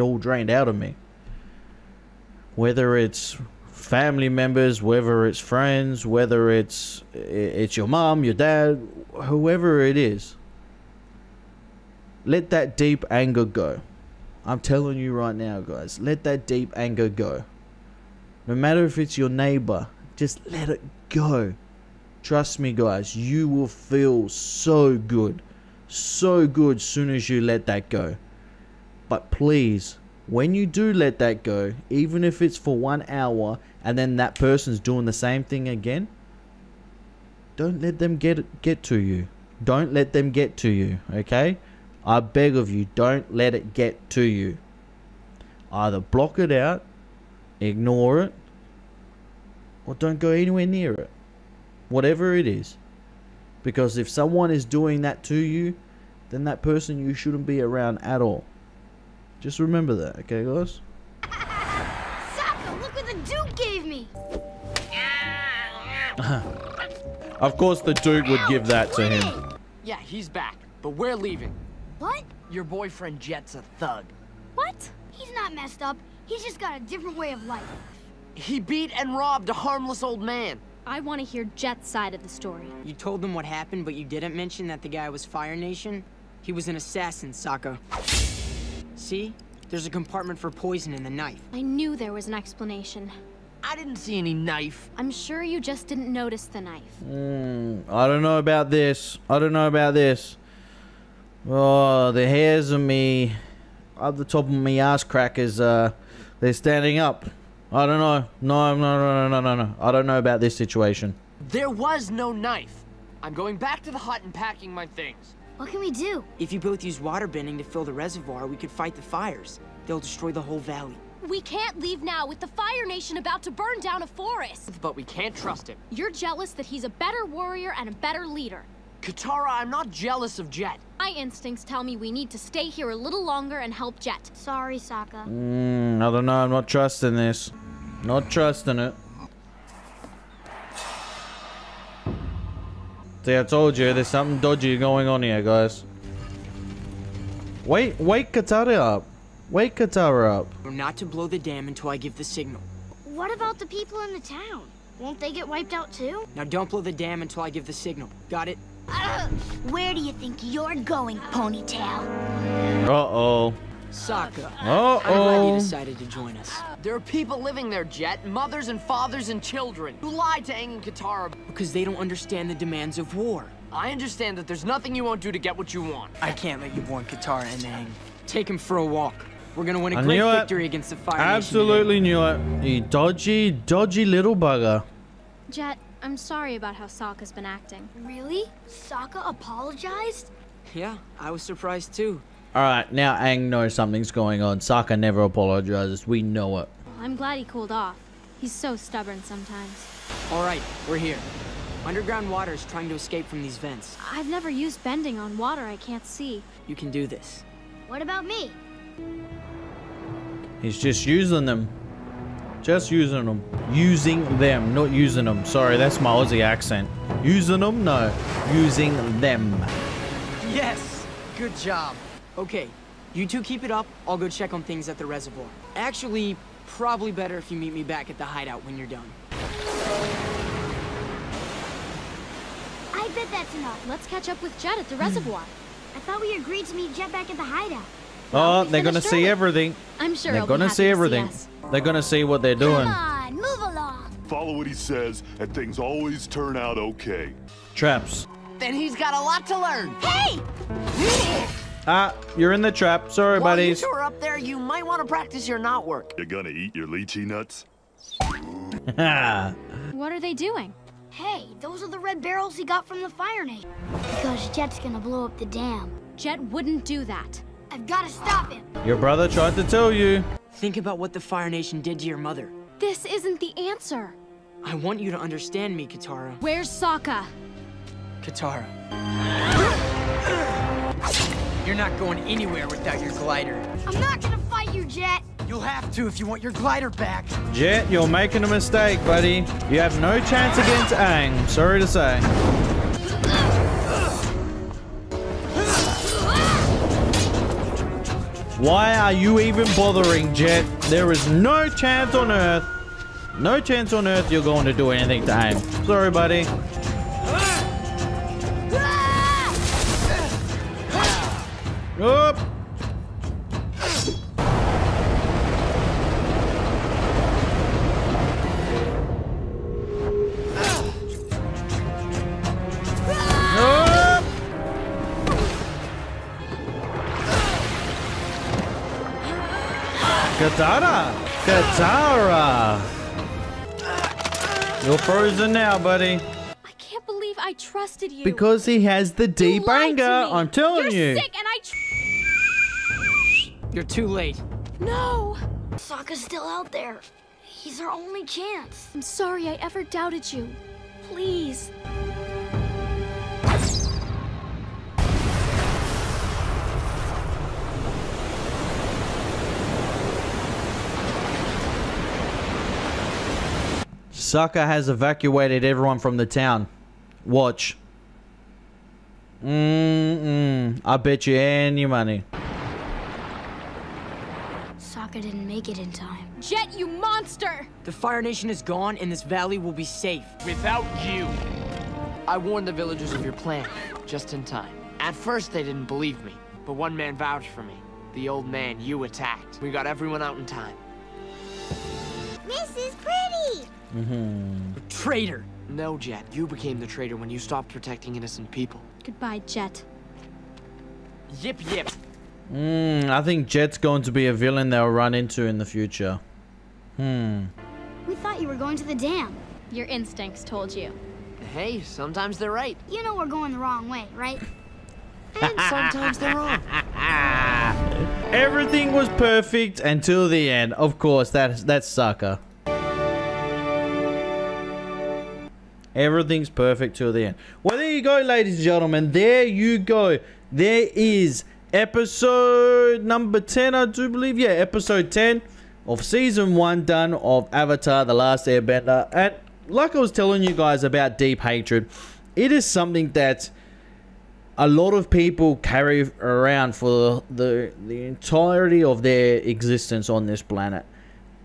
all drained out of me. Whether it's family members, whether it's friends, whether it's your mom, your dad, whoever it is, let that deep anger go. I'm telling you right now, guys, let that deep anger go. No matter if it's your neighbor, just let it go. Trust me, guys, you will feel so good soon as you let that go. But please, when you do let that go, even if it's for 1 hour and then that person's doing the same thing again, don't let them get to you. Don't let them get to you, okay? I beg of you, don't let it get to you. Either block it out, ignore it, or don't go anywhere near it. Whatever it is. Because if someone is doing that to you, then that person you shouldn't be around at all. Just remember that, okay, guys? Sokka, look what the Duke gave me! Of course the Duke would give that to him. Yeah, he's back, but we're leaving. What? Your boyfriend Jet's a thug. What? He's not messed up. He's just got a different way of life. He beat and robbed a harmless old man. I want to hear Jet's side of the story. You told them what happened, but you didn't mention that the guy was Fire Nation? He was an assassin, Sokka. See? There's a compartment for poison in the knife. I knew there was an explanation. I didn't see any knife. I'm sure you just didn't notice the knife. I don't know about this. I don't know about this. Oh, the hairs of me, up the top of me ass crack is, they're standing up. I don't know. No. I don't know about this situation. There was no knife. I'm going back to the hut and packing my things. What can we do? If you both use water bending to fill the reservoir, we could fight the fires. They'll destroy the whole valley. We can't leave now with the Fire Nation about to burn down a forest. But we can't trust him. You're jealous that he's a better warrior and a better leader. Katara, I'm not jealous of Jet. My instincts tell me we need to stay here a little longer and help Jet. Sorry, Sokka. I don't know. I'm not trusting this. Not trusting it. See, I told you, there's something dodgy going on here, guys. Wake Katara up. Wake Katara up. We're not to blow the dam until I give the signal. What about the people in the town? Won't they get wiped out too? Now don't blow the dam until I give the signal. Got it? Where do you think you're going, ponytail? Uh-oh. Sokka. Uh-oh. I'm glad you decided to join us. There are people living there, Jet. Mothers and fathers and children who lied to Aang and Katara because they don't understand the demands of war. I understand that there's nothing you won't do to get what you want. I can't let you warn Katara and Aang. Take him for a walk. We're gonna win a great victory against the Fire Nation. Absolutely knew it. You dodgy little bugger. Jet, I'm sorry about how Sokka's been acting. Really? Sokka apologized? Yeah, I was surprised too. Alright, now Aang knows something's going on. Sokka never apologizes. We know it. Well, I'm glad he cooled off. He's so stubborn sometimes. Alright, we're here. Underground water is trying to escape from these vents. I've never used bending on water I can't see. You can do this. What about me? He's just using them. Just using them. Using them, not using them. Sorry, that's my Aussie accent. Using them? No. Using them. Yes! Good job. Okay, you two keep it up. I'll go check on things at the reservoir. Actually, probably better if you meet me back at the hideout when you're done. I bet that's enough. Let's catch up with Jet at the reservoir. I thought we agreed to meet Jet back at the hideout. Oh, they're gonna see everything. I'm sure they're gonna see everything. They're gonna see what they're doing. Come on, move along. Follow what he says, and things always turn out okay. Traps. Then he's got a lot to learn. Hey! Ah, you're in the trap. Sorry, buddies. While you two are up there, you might want to practice your knot work. You're gonna eat your lychee nuts. What are they doing? Hey, those are the red barrels he got from the Fire Nation. Because Jet's gonna blow up the dam. Jet wouldn't do that. I've got to stop him. Your brother tried to tell you. Think about what the Fire Nation did to your mother. This isn't the answer. I want you to understand me, Katara. Where's Sokka? Katara. You're not going anywhere without your glider. I'm not gonna fight you, Jet. You'll have to if you want your glider back. Jet, you're making a mistake, buddy. You have no chance against Aang. Sorry to say. Why are you even bothering, Jet? There is no chance on earth. No chance on earth you're going to do anything to Aang. Sorry, buddy. Up. Katara! Katara! You're frozen now, buddy. I can't believe I trusted you. Because he has the D-banger, I'm telling you. You're sick and you're too late. No! Sokka's still out there. He's our only chance. I'm sorry I ever doubted you. Please. Sokka has evacuated everyone from the town. Watch. I bet you any money. Sokka didn't make it in time. Jet, you monster! The Fire Nation is gone and this valley will be safe. Without you. I warned the villagers of your plan, just in time. At first they didn't believe me, but one man vouched for me. The old man you attacked. We got everyone out in time. This is pretty! Traitor! No, Jet. You became the traitor when you stopped protecting innocent people. Goodbye, Jet. Yip, yip. I think Jet's going to be a villain they'll run into in the future. We thought you were going to the dam. Your instincts told you. Hey, sometimes they're right. You know we're going the wrong way, right? and sometimes they're wrong. Everything was perfect until the end. Of course, that's Sokka. Everything's perfect till the end. Well, there you go, ladies and gentlemen. There you go. There is episode number 10, I do believe. Yeah, episode 10 of season 1 done of Avatar: The Last Airbender. And like I was telling you guys about deep hatred, it is something that a lot of people carry around for the entirety of their existence on this planet.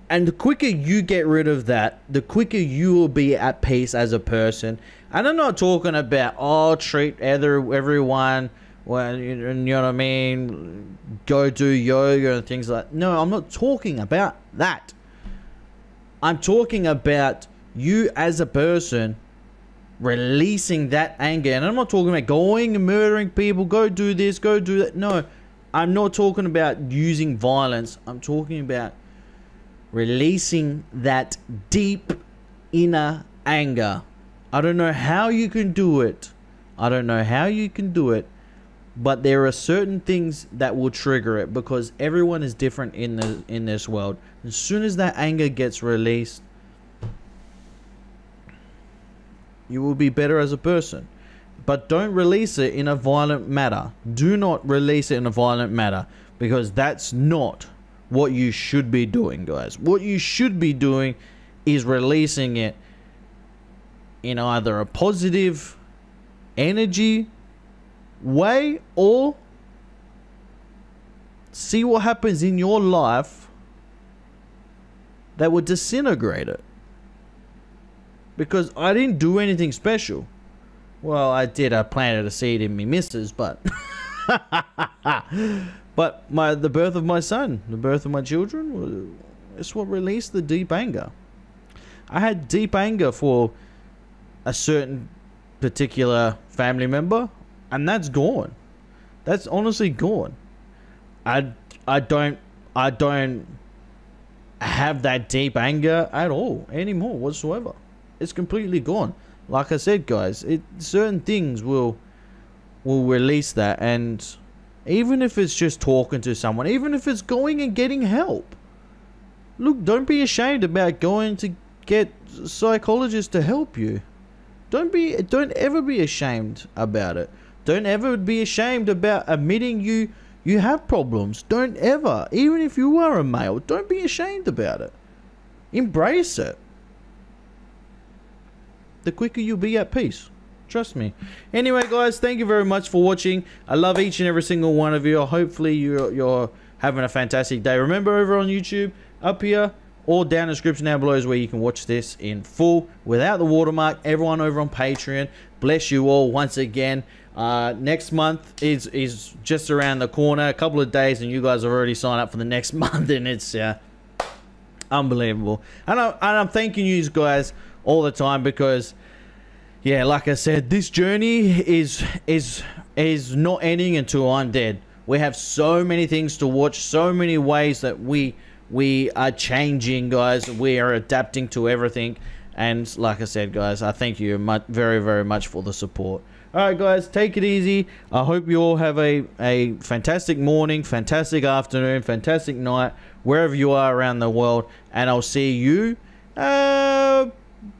And the quicker you get rid of that, the quicker you will be at peace as a person. And I'm not talking about, oh, treat everyone, well, you know what I mean, go do yoga and things like that. No, I'm not talking about that. I'm talking about you as a person releasing that anger. And I'm not talking about going and murdering people, go do this, go do that. No, I'm not talking about using violence. I'm talking about releasing that deep inner anger. I don't know how you can do it. I don't know how you can do it. But there are certain things that will trigger it, because everyone is different in this world. As soon as that anger gets released, you will be better as a person. But don't release it in a violent manner. Do not release it in a violent manner, because that's not what you should be doing, guys. What you should be doing is releasing it in either a positive energy way, or see what happens in your life that would disintegrate it. Because I didn't do anything special. Well, I did. I planted a seed in me missus, but but the birth of my son, the birth of my children, it's what released the deep anger. I had deep anger for a certain particular family member, and that's gone. That's honestly gone. I don't have that deep anger at all anymore whatsoever. It's completely gone. Like I said, guys, certain things will release that. And even if it's just talking to someone, even if it's going and getting help. Look, don't be ashamed about going to get psychologists to help you. Don't ever be ashamed about it. Don't ever be ashamed about admitting you have problems. Don't ever, even if you are a male, don't be ashamed about it. Embrace it. The quicker you'll be at peace. Trust me. Anyway, guys, thank you very much for watching. I love each and every single one of you. Hopefully you're having a fantastic day. Remember, over on YouTube, up here or down in the description down below, is where you can watch this in full without the watermark. Everyone over on Patreon, bless you all once again. Next month is just around the corner, a couple of days, and you guys have already signed up for the next month, and it's unbelievable. And I'm thanking you guys all the time, because yeah, like I said, this journey is not ending until I'm dead. We have so many things to watch, so many ways that we are changing, guys. We are adapting to everything. And like I said, guys, I thank you very, very much for the support. All right, guys, take it easy. I hope you all have a fantastic morning, fantastic afternoon, fantastic night, wherever you are around the world. And I'll see you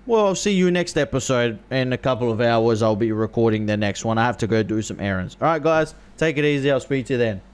I'll see you next episode. In a couple of hours, I'll be recording the next one. I have to go do some errands. All right, guys, take it easy. I'll speak to you then.